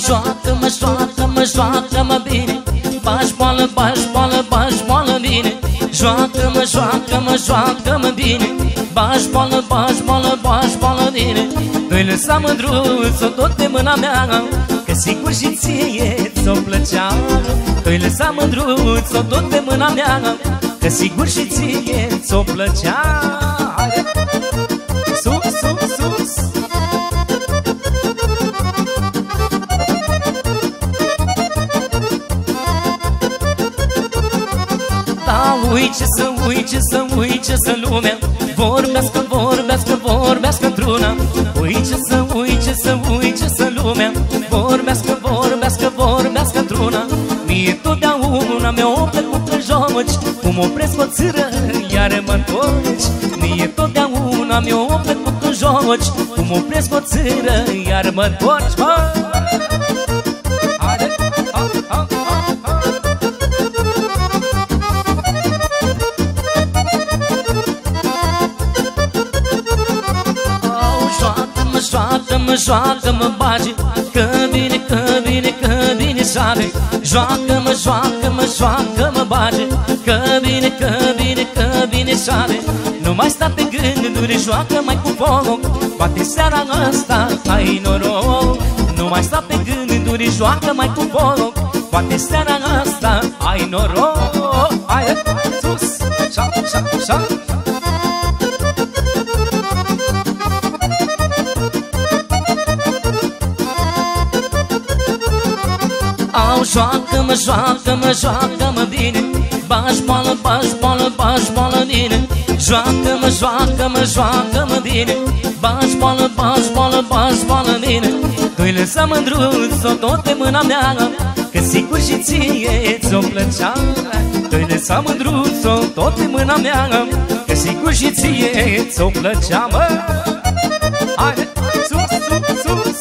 Joacă-mă, joacă-mă, joacă-mă bine, bași boală, bași boală, bași boală bine. Joacă-mă, joacă-mă, joacă-mă bine, bași boală, bași boală, bași boală bine. Nu-i lăsa mândruță tot de mâna mea, că sigur și ție ți-o plăcea. Nu-i lăsa mândruță tot de mâna mea, că sigur și ție ți-o plăcea. Sus, sus, sus. Ui ce să, ui ce să, ui ce să lumea vorbească, vorbească, vorbească într-una. Ui ce să, ui ce să, ui ce să lumea vorbească, vorbească, vorbească într-una. Mie totdeauna mi-o plăcut în joci, cum opresc o țără, iară mă-ntorci. Mie totdeauna mi-o plăcut în joci, cum opresc o țără, iară mă-ntorci. Joacă-mă, joacă-mă, bage, că vine, că vine, că vine jale. Joacă-mă, joacă-mă, joacă-mă, bage, că vine, că vine, că vine jale. Nu mai sta pe gânduri, joacă mai cu foc, poate seara asta ai noroc. Nu mai sta pe gânduri, joacă mai cu foc, poate seara asta ai noroc. Hai, sus, șa, șa, șa. Joacă-mă, joacă-mă, joacă-mă bine, bași boală, bași boală, bași boală bine. Joacă-mă, joacă-mă, joacă-mă bine, bași boală, bași boală, bași boală bine. Tu-i lăsa mândruță tot de mâna mea, că sigur și ție ți-o plăcea. Tu-i lăsa mândruță tot de mâna mea, că sigur și ție ți-o plăcea, mă. Hai, sus, sus, sus.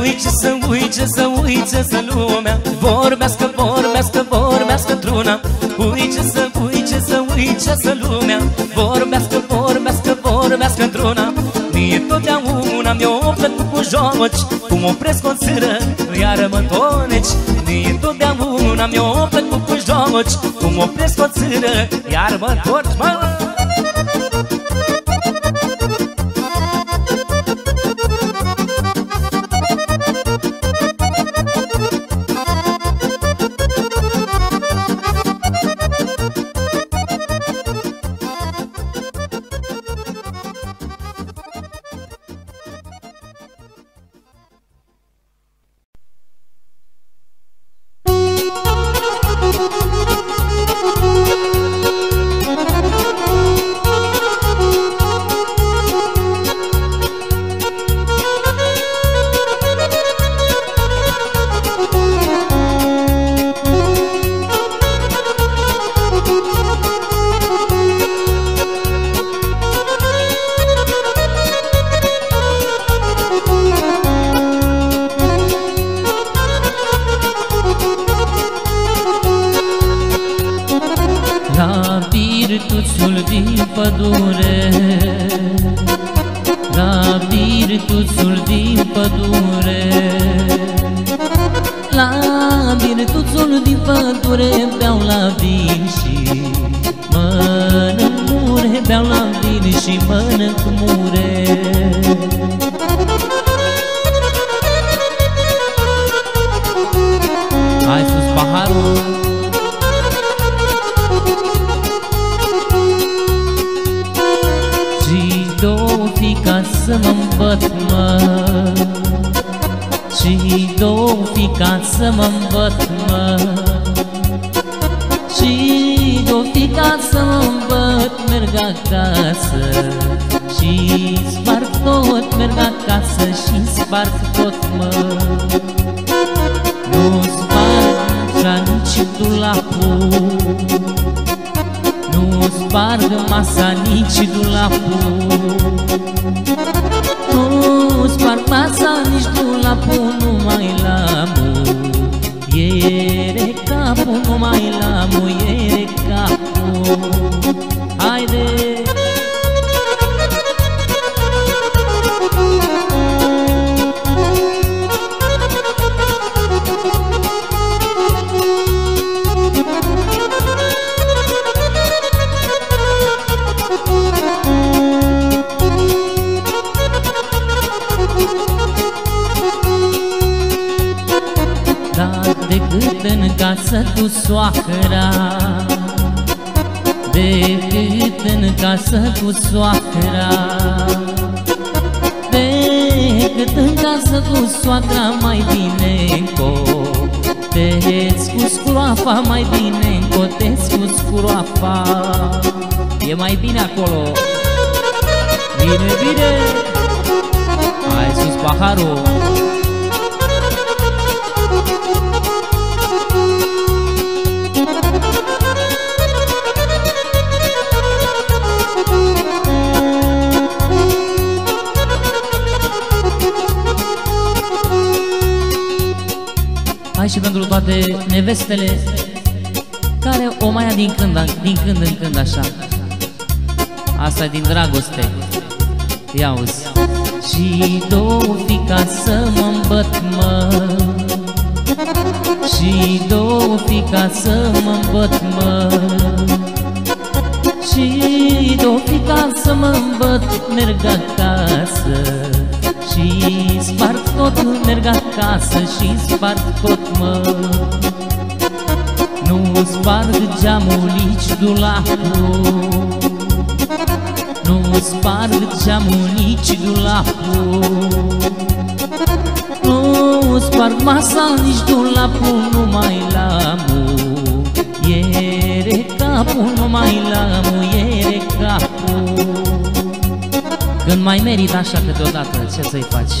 Ui ce să, ui ce să, ui ce să lumea vorbească, vorbească, vorbească într-una. Ui ce să, ui ce să, ui ce să lumea vorbească, vorbească, vorbească într-una. Mie totdeauna mi-o plăcut cu joci, cum opresc o țără, iară mă-ntoneci. Mie totdeauna mi-o plăcut cu joci, cum opresc o țără, iară mă-ntorci, mă. pădure, da virtuțul din pădure. La virtuțul din pădure beau la vin și mănânc mure, beau la vin și mănânc mure. Hai sus paharul! Ca să mă-mbăt, mă, și două fi ca să mă-mbăt, mă, și două fi ca să mă-mbăt. Merg acasă și spart tot, merg acasă și spart tot, mă. Nu spart nici dulapul, nu sparg masa, nici dulapul. Nu sparg masa, nici dulapul, numai la muiere capul, numai la muiere capul. Haide! Decât în casă tu, soacra, decât în casă tu, soacra, decât în casă tu, soacra, mai bine-ncoteți cu scroafa, mai bine-ncoteți cu scroafa. E mai bine acolo. Bine, bine. Hai sus paharul! Hai și pentru toate nevestele care o mai ia din când, din când în când așa. Asta e din dragoste. Ia uzi. Și două fi ca să mă-mbăt, mă, și două fi ca să mă-mbăt, mă, și două fi ca să mă-mbăt. Merg acasă și spart tot, merg acasă și spart tot, mă. Nu sparg geamul, nici dulapul, nu sparg geamul, nici dulapul, nu sparg masa, nici dulapul, numai la muiere capul, numai la muiere capul. Când mai merit așa câteodată, ce să-i faci?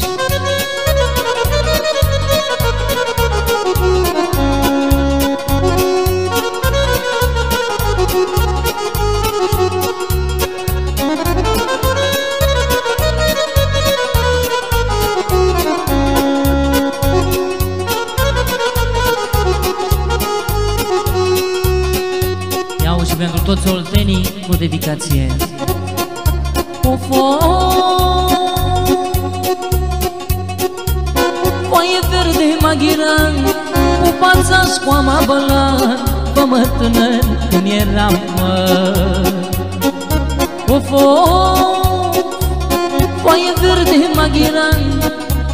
Iau și pentru toți oltenii cu dedicație. Foaie verde maghiran, cu panța scoama bălan, vă mă tânăr cum eram, mă. Foaie verde maghiran,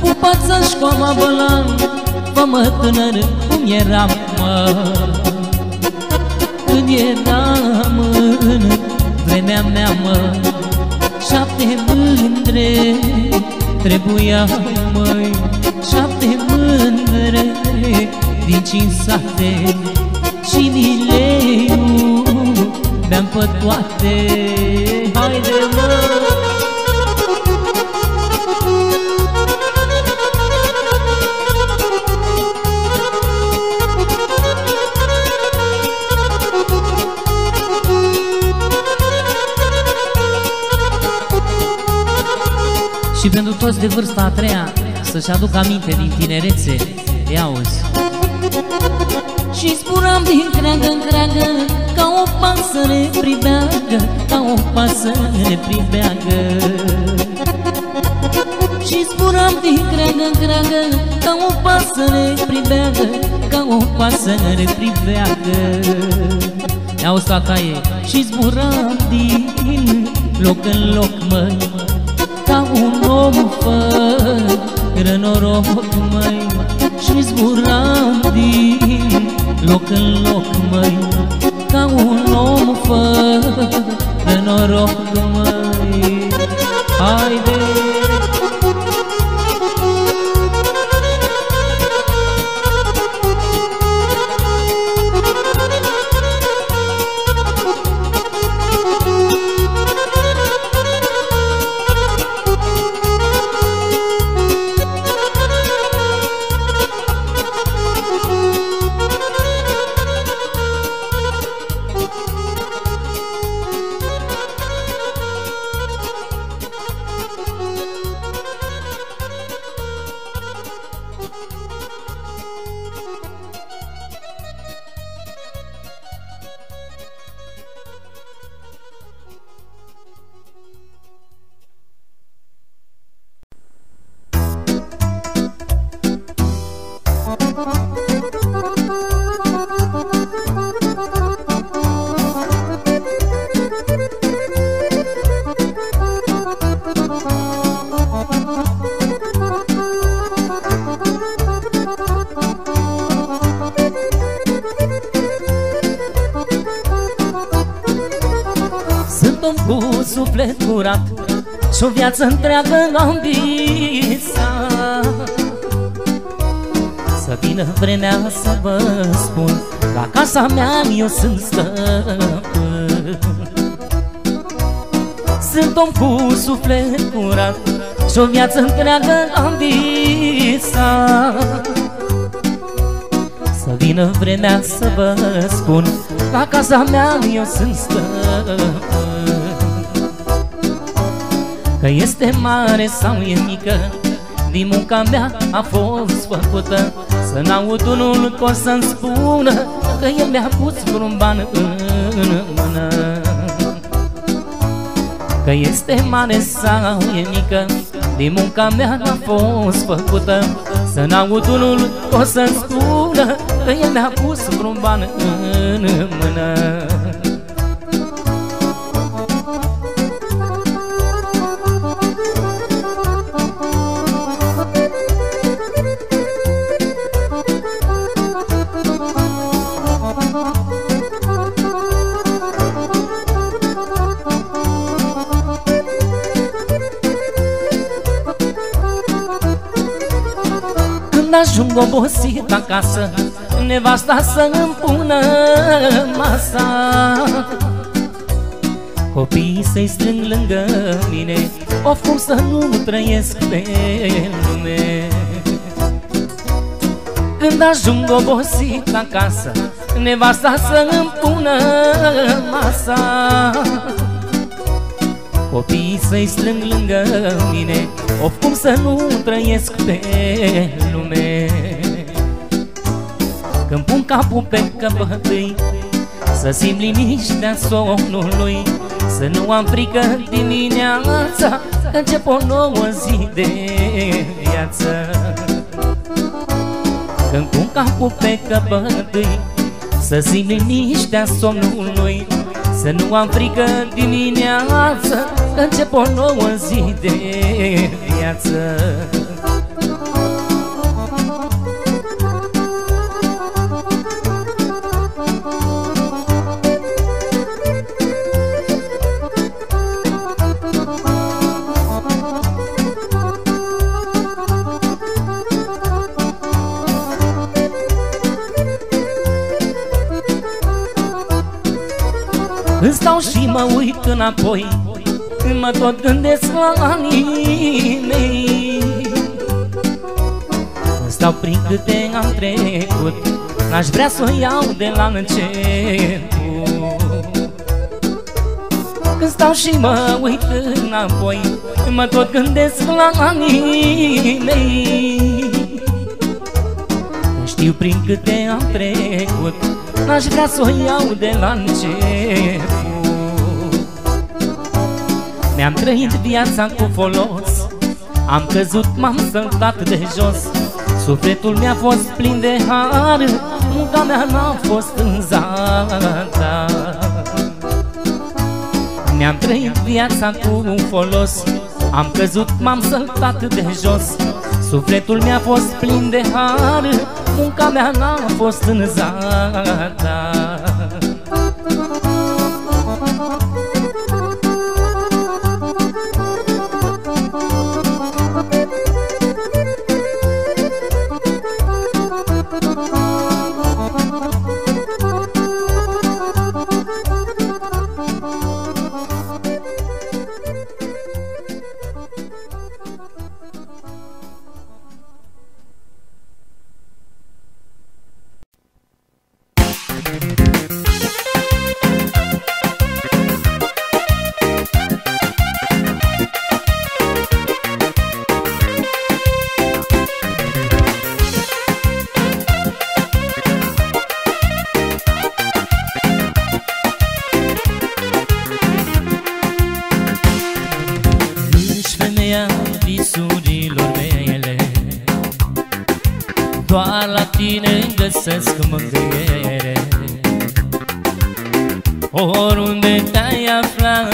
cu panța scoama bălan, vă mă tânăr cum eram, mă. Când eram în vremea mea, mă, șapte mândre trebuia, măi, șapte mândre din cinci sate, și mileiul beam pe toate. Haide, mă! Și pentru toți de vârsta a treia, să-și aduc aminte din tinerețe, ia auzi. Și și zburam din creangă-ncreangă, ca o pasăre pribeagă, ca o pasăre pribeagă. Și zburam din creangă-ncreangă, ca o pasăre pribeagă, ca o pasăre pribeagă. Ne-au stat aie și zburam din loc în loc, măi, ca un om fără noroc, măi. Și zburam din loc în loc, măi, ca un om fără noroc, măi. Haide! Și-o viață întreagă l-am visat, să vină vremea să vă spun, la casa mea eu sunt stăpân. Sunt om cu suflet curat și-o viață întreagă l-am visat, să vină vremea să vă spun, la casa mea eu sunt stăpân. Că este mare sau e mică, din munca mea a fost făcută, să n-aud unul că să-mi spună că el mi-a pus vreun ban în mână. Că este mare sau e mică, din munca mea a fost făcută, să n-aud unul că să-mi spună că el mi-a pus vreun ban în mână. Ajung obosit acasă, nevasta să-mi pună masa, copiii să-i strâng lângă mine, of cum să nu trăiesc pe lume. Când ajung obosit acasă, nevasta să-mi pună masa, copiii să-i strâng lângă mine, of cum să nu trăiesc pe lume. Când pun capul pe căpătâi, să simt liniștea somnului, să nu am frică dimineața, că încep o nouă zi de viață. Când pun capul pe căpătâi, să simt liniștea somnului, să nu am frică dimineață, că încep o nouă zi de viață. Îmi stau și mă uit înapoi, când mă tot gândesc la anii mei. Îmi stau prin câte am trecut, n-aș vrea să o iau de la început. Când stau și mă uit înapoi, când mă tot gândesc la anii mei. știu prin câte am trecut, n-aș vrea să o iau de la început. Mi-am trăit viața cu folos, am căzut, m-am săltat de jos. Sufletul mi-a fost plin de har, munca mea n-a fost în zadar. Mi-am trăit viața cu folos, am căzut, m-am săltat de jos. Sufletul mi-a fost plin de har, munca mea n-a fost în zadar. Găsesc mângâiere oriunde te-ai afla,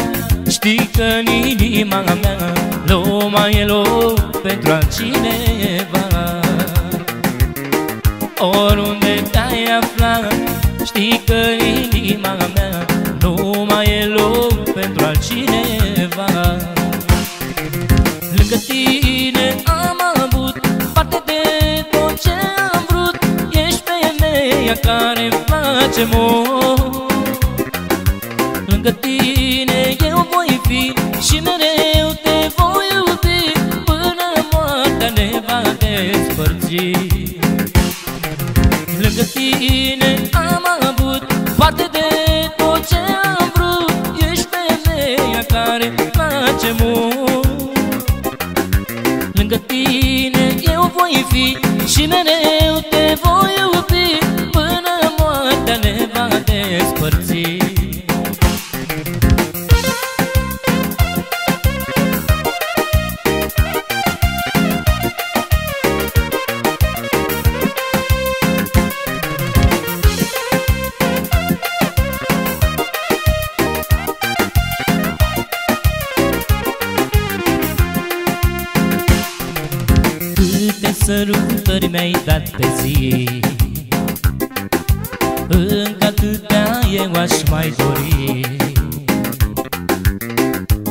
știi că în inima mea lumea e loc pentru altcineva. Oriunde te-ai afla, știi că în inima mea lumea e loc pentru altcineva. Lângă tine am avut parte de tot ce am vrut, care face mult. Lângă tine eu voi fi și mereu te voi iubi, până moartea ne va despărți. Lângă tine am avut parte de tot ce am vrut, ești femeia care face mult. Lângă tine eu voi fi și mereu te voi iubi, până moartea ne va despărți. Câte sărutări mi-ai dat pe zi, încă atâtea eu aș mai dori.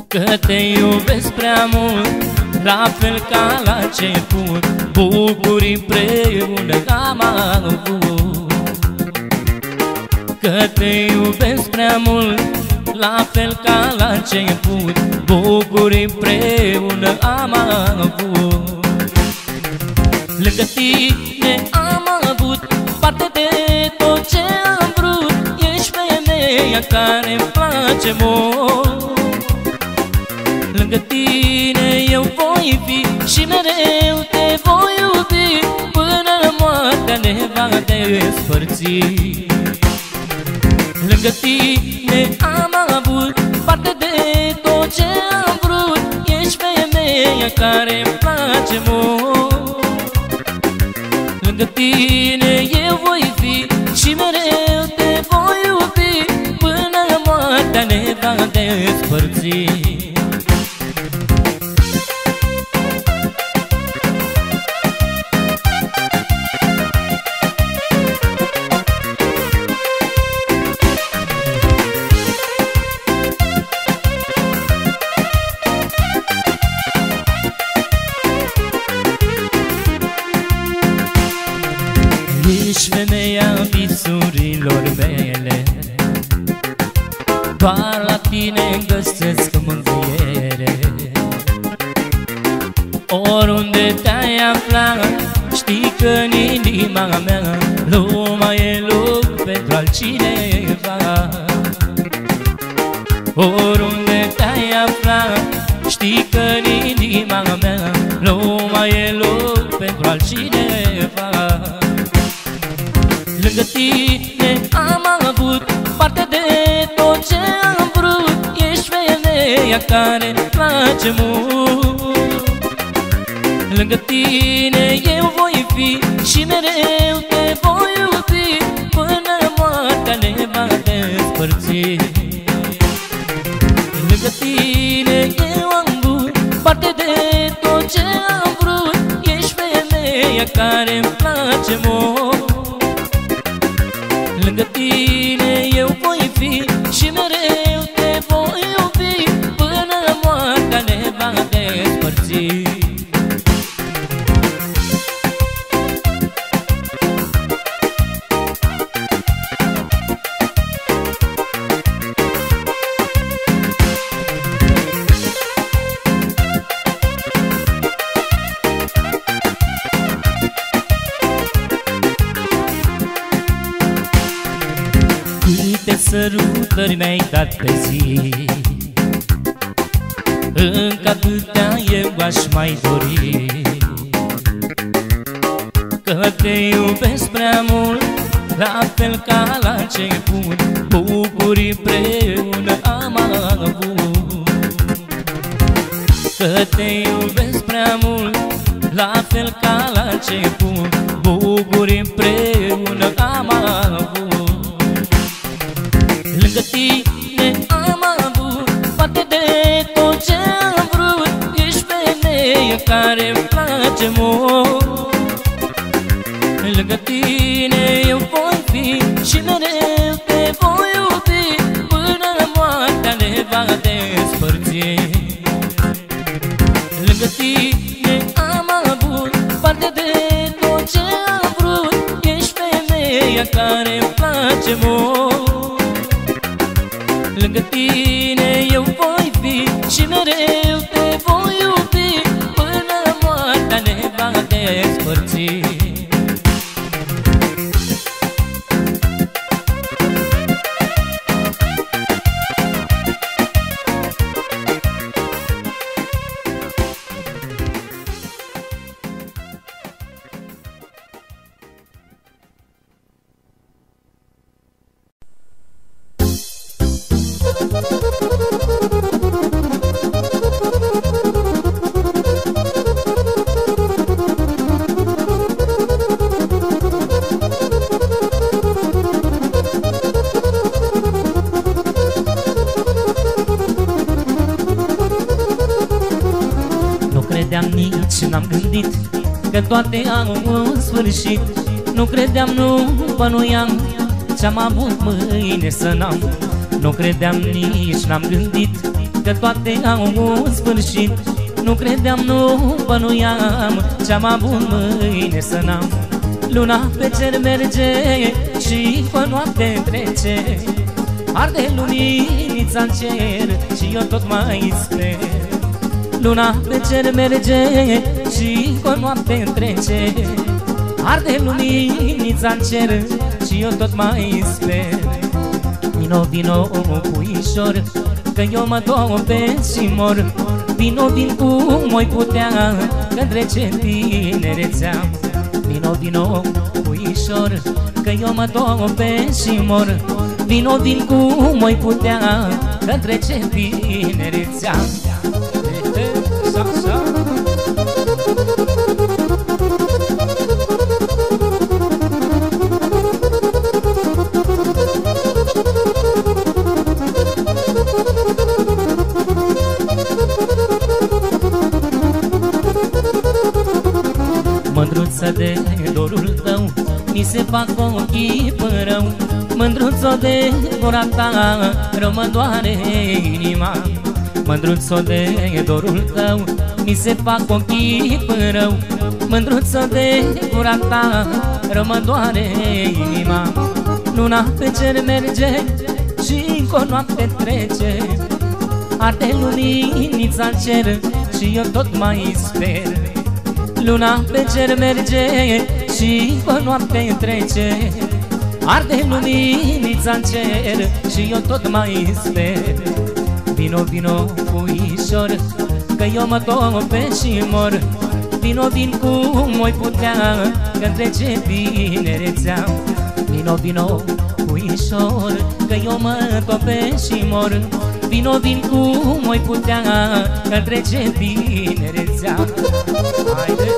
Că te iubesc prea mult, la fel ca la început, bucurii împreună am avut. Că te iubesc prea mult, la fel ca la început, bucurii împreună am avut. Lângă tine am avut parte de tot ce am vrut, ești femeia care-mi place mult. Lângă tine eu voi fi și mereu te voi iubi, până moartea ne va despărți. Lângă tine am avut parte de tot ce am vrut, ești femeia care-mi place mult. Lângă tine eu voi fi și mereu te voi iubi, până moartea ne va despărți. Ești femeia visurilor mele, doar la tine găsesc mângâiere. Oriunde te-ai afla, știi că în inima mea lumea e loc pentru altcineva. Oriunde te-ai afla, știi că în inima mea lumea e loc pentru altcineva. Lângă tine am avut parte de tot ce am vrut. Ești femeia care-mi place mult. Lângă tine eu voi fi și mereu te voi iubi, până moartea ne va despărți. Lângă tine eu am avut parte de tot ce am vrut. Ești femeia care-mi place mult. Lângă tine eu voi fi și mereu te voi iubi, până moartea ne va despărți. Câte sărutări mi-ai dat pe zi, încă atâtea eu aș mai dori. Că te iubesc prea mult, la fel ca la început, bucurii împreună am avut. Că te iubesc prea mult, la fel ca la început, bucurii împreună am avut. Lângă tine am avut parte de tot ce am vrut. Ești femeie care-mi place mult. Lângă tine eu voi fi și mereu te voi iubi, până moartea ne va despărți. Lângă tine am avut parte de tot ce am vrut. Ești femeia care-mi place mult. Lângă tine eu voi fi și mereu te voi iubi, până moartea ne va despărți. Că toate au un sfârșit, nu credeam, nu bănuiam, ce-am avut mâine să n-am. Nu credeam, nici n-am gândit, că toate au un sfârșit, nu credeam, nu bănuiam, ce-am avut mâine să n-am. Luna pe cer merge și pe noapte trece, arde luminița în cer și eu tot mai sper. Luna pe cer merge și cu noapte trece, arde luminița-n cer și eu tot mai sper. Vino, vino, puișor, că eu mă dopesc și mor. Vino, vin cum oi putea, că trece tinerețea. Vino, vino, puișor, că eu mă dopesc și mor. Vino, vin cum oi putea, că trece tinerețea. Mândruță de dorul tău, mi se fac ochii părău. Mândruță de gura ta, rău mă doare inima. Mândruță de dorul tău, mi se fac ochii părău. Mândruță de gura ta, rău mă doare inima. Luna pe cer merge și cu noapte trece, arde luminița-n cer și eu tot mai sper. Luna pe cer merge și pe noapte trece, arde luminița-n cer și eu tot mai sper. Vino, vino, puișor, că eu mă topesc și mor. Vino, vin cum voi putea, că trece tinerețea. Vino, vino puișor, că eu mă copesc și mor. Vino, vin cum oi putea, că trece tinerețea. Haide!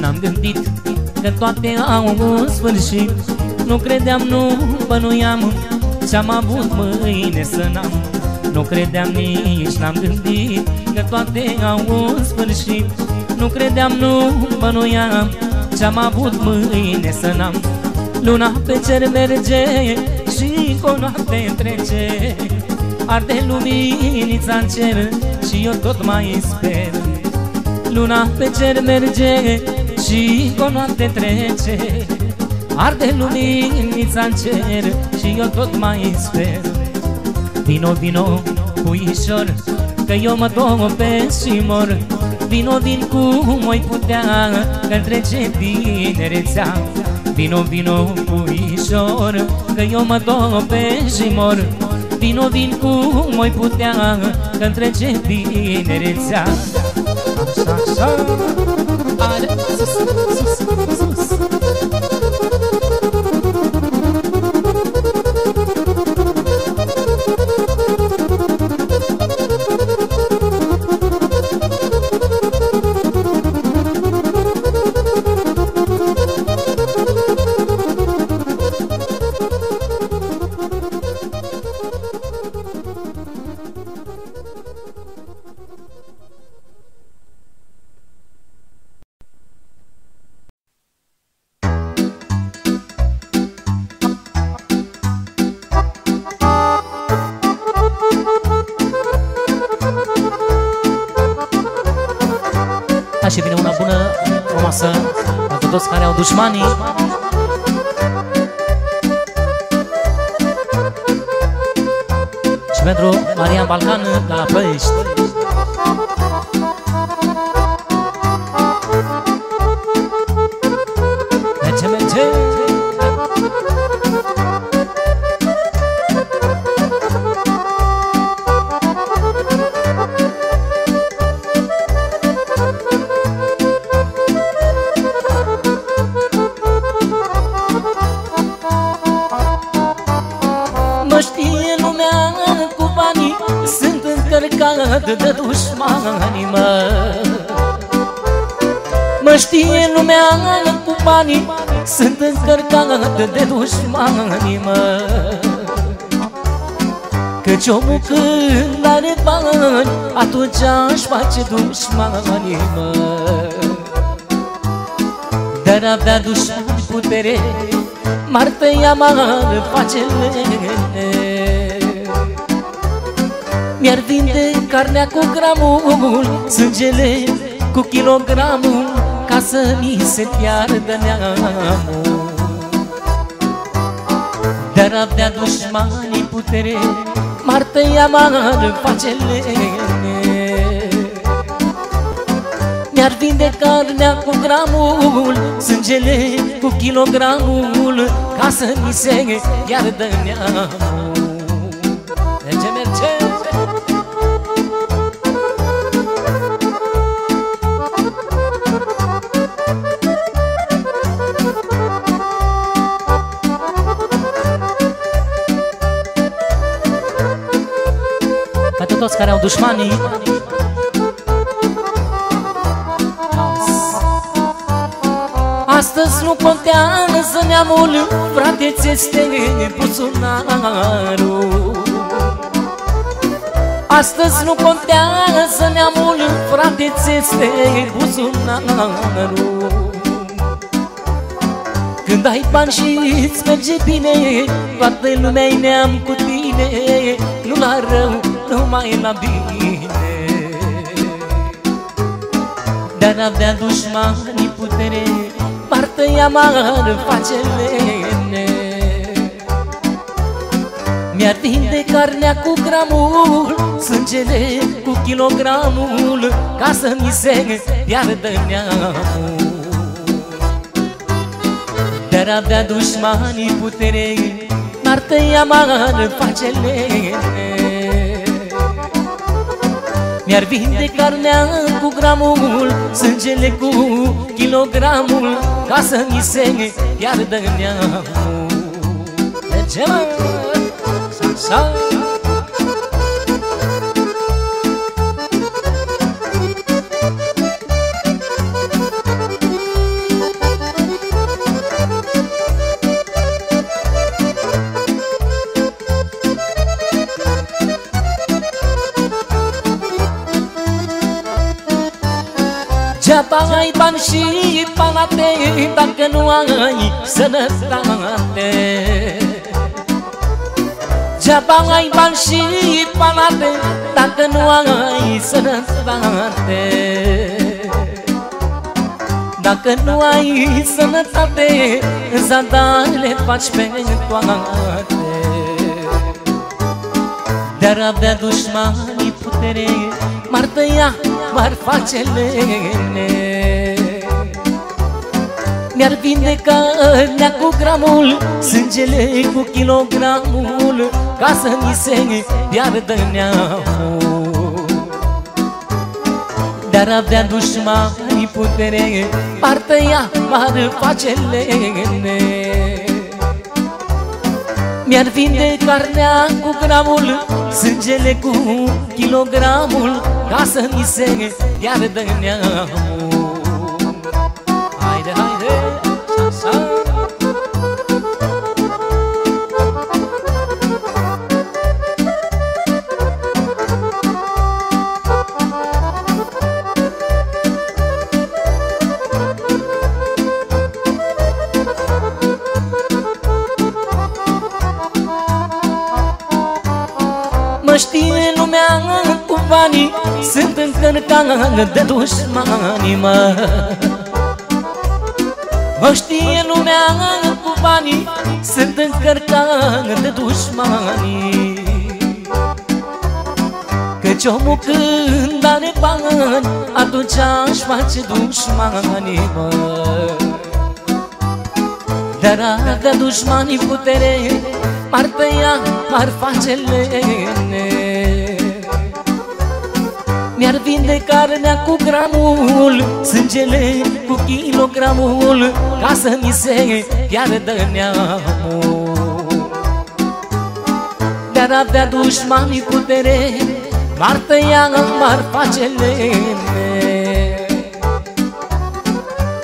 N-am gândit că toate au un sfârșit. Nu credeam, nu bănuiam ce-am avut mâine să n-am. Nu credeam nici, n-am gândit că toate au un sfârșit. Nu credeam, nu bănuiam ce-am avut mâine să n-am. Luna pe cer merge și cu o noapte trece. Arde luminița în cer și eu tot mai sper. Luna pe cer merge și cu o noapte trece. Arde luminița în cer și eu tot mai sper. Vino, vino, puișor, că eu mă topesc și mor. Vino, vin cum oi putea, că trece tinerețea. Vino, vino, puișor, că eu mă topesc și mor. Vino, vin cum oi putea, că trece tinerețea. Așa, așa. Are, sus, sus, sus, sus. Și vine una bună, o masă pentru toți care au dușmanii. Și pentru Maria Balcan la Ploiești. Merge, merge! De dușmani, mă. Mă știe lumea cu banii, sunt încărcat de dușmani, mă. Căci omul când are bani, atunci aș face dușmani, mă. Dar avea dușmani putere, m-ar tăia, m-ar face lene. Mi-ar vinde carnea cu gramul, sângele cu kilogramul, ca să mi se piardă neamul. Dar avea dușmanii putere, m-ar tăia, m-ar face lene. Mi-ar vinde carnea cu gramul, sângele cu kilogramul, ca să mi se piardă neamul. Merge, merge! Pentru toți care au dușmanii. Astăzi nu contează neamul, frate, ți-este buzunarul. Astăzi nu contează neamul, frate, ți-este buzunarul. Când ai bani și îți merge bine, toată lumea-i neam cu tine, nu la rău, numai la bine. Dar avea dușmanii putere, m-ar tăia, m-ar face lene. Mi-ar vinde carnea cu gramul, sângele cu kilogramul, ca să mi se piardă neamul. te-ar avea dușmanii putere, n-ar tăia mare pacele. Mi-ar vinde carnea cu gramul, sângele cu kilogramul, ca să mi se piardă neamul. Mergem, așa. Geaba ai bani și palate, dacă nu ai sănătate. Geaba ai bani și palate, dacă nu ai sănătate. Dacă nu ai sănătate, zadarele faci pe toate. Dar avea dușmanii putere, m-ar tăia, m-ar face lene. Mi-ar vinde carnea cu gramul, sângele cu kilogramul, ca să mi se piardă neamul. Dar avea dușmanii putere, m-ar tăia, m-ar face lene. Mi-ar vinde carnea cu gramul, sângele cu kilogramul, ca să mi se piardă neamul. Haide, haide, așa. Mă știe lumea cu banii, sunt încărcat de dușmani, mă. Mă știe lumea cu banii, sunt încărcat de dușmani. Căci omul când are bani, atunci aș face dușmani, mă. Dar avea dușmanii putere, m-ar tăia, m-ar face lene. Mi-ar vinde carnea cu gramul, sângele cu kilogramul, ca să mi se piardă neamul. Dar avea dușmanii putere, m-ar tăia, m-ar face lene.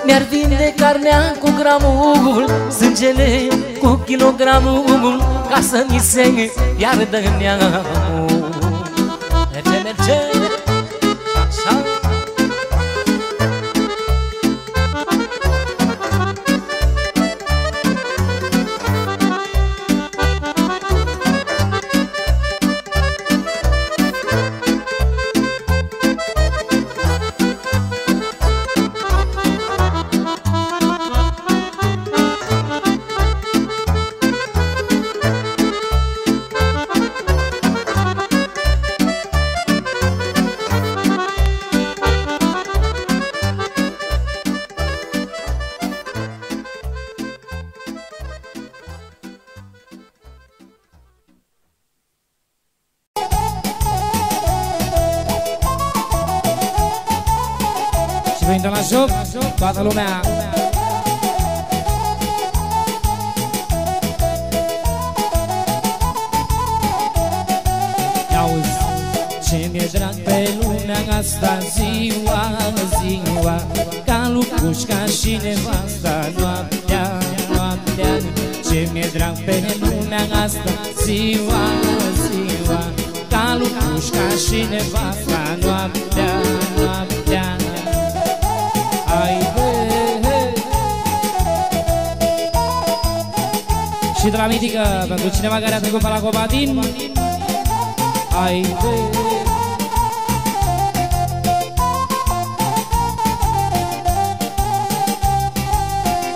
Mi-ar vinde carnea cu gramul, sângele cu kilogramul, ca să mi se piardă neamul. Merge, merge, așa. Toată lumea. Ia-uzi. Ce mi-e drag pe lumea asta, ziua, ziua, ca Lucușca și nevasta, noaptea, noaptea. Ce mi-e drag pe lumea asta, ziua, ziua, ca Lucușca și nevasta, noaptea, noaptea. Și de la mitică, pentru cineva care a trecut pe la Cobadin. Ai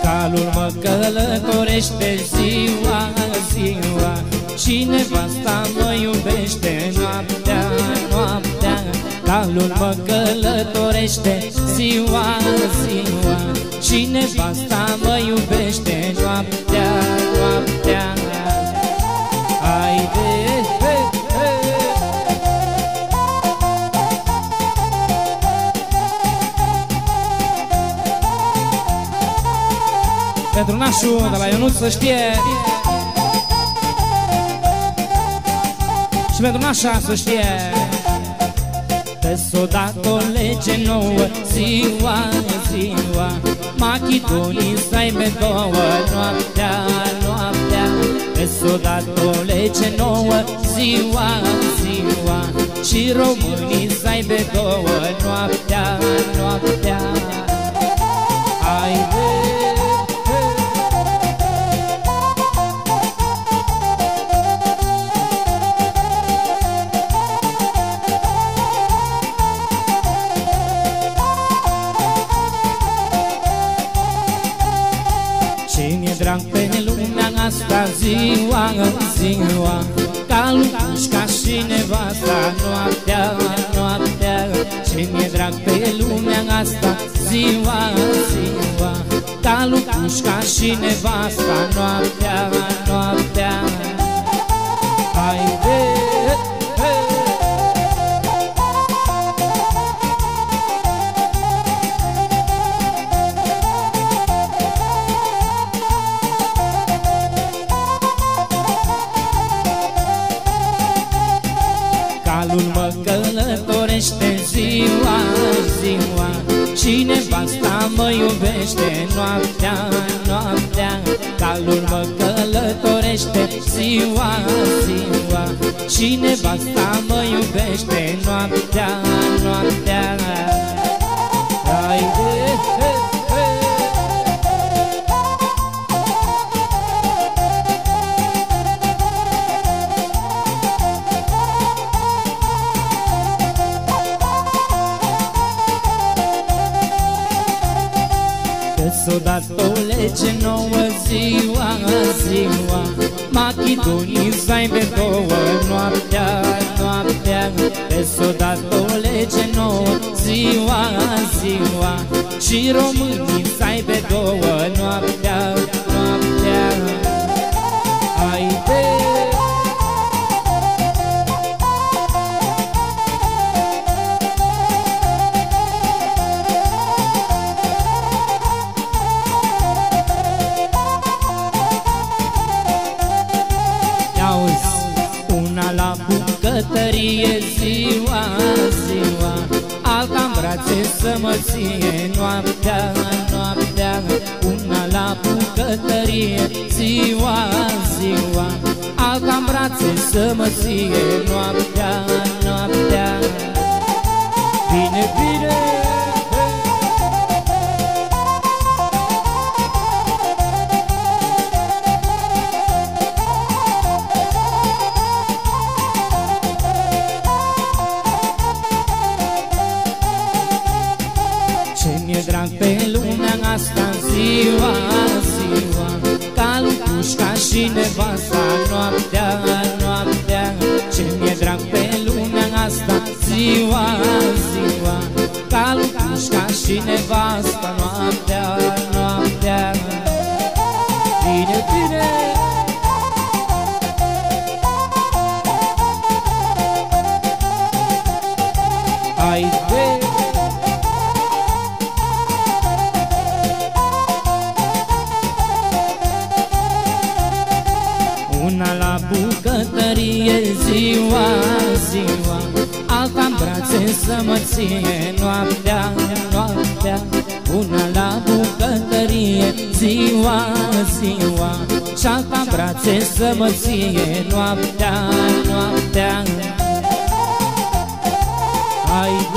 calul mă călătorește ziua, ziua, și nevasta mă iubește noaptea, noaptea. Calul mă călătorește ziua, ziua, și nevasta mă iubește noaptea. Pentru nașul de la Ionut să știe, și pentru nașa să știe. S-o dat o lege nouă, ziua, ziua, Machidonii stai pe două, noaptea, noaptea. S-o dat o lege nouă, ziua, ziua, și românii stai pe două, noaptea, noaptea. Haide! Ziua, ziua, ca Lupușca și nevasta, noaptea, noaptea. Ce-mi-e drag pe lumea asta, ziua, ziua, ca Lupușca și nevasta, noaptea, noaptea. Haide! Ziua, ziua, cineva asta mă iubește, noaptea, noaptea. Calul mă călătorește, ziua, ziua, cineva asta mă iubește, noaptea, noaptea. S-o dat o lege nouă, ziua, ziua, Machidonii stai pe două, noaptea, noaptea. S-o dat o lege nouă, ziua, ziua, și românii stai pe două, noaptea, noaptea. Haide! Bucătărie, ziua, ziua, alta-n brațe să mă ție, noaptea, noaptea. Una la bucătărie, ziua, ziua, alta-n brațe să mă ție, noaptea, noaptea. Bine, bine! Ziua, ziua, ca Lupușca și nevasta, noaptea, noaptea. Ce-mi-e drag pe lumea asta, ziua, ziua, ca Lupușca și nevasta, noaptea, noaptea. Bine, bine! Ziua, ziua, alta-n brațe să mă ție, noaptea, noaptea. Una la bucătărie, ziua, ziua, și alta-n brațe să mă ție, noaptea, noaptea. Haide!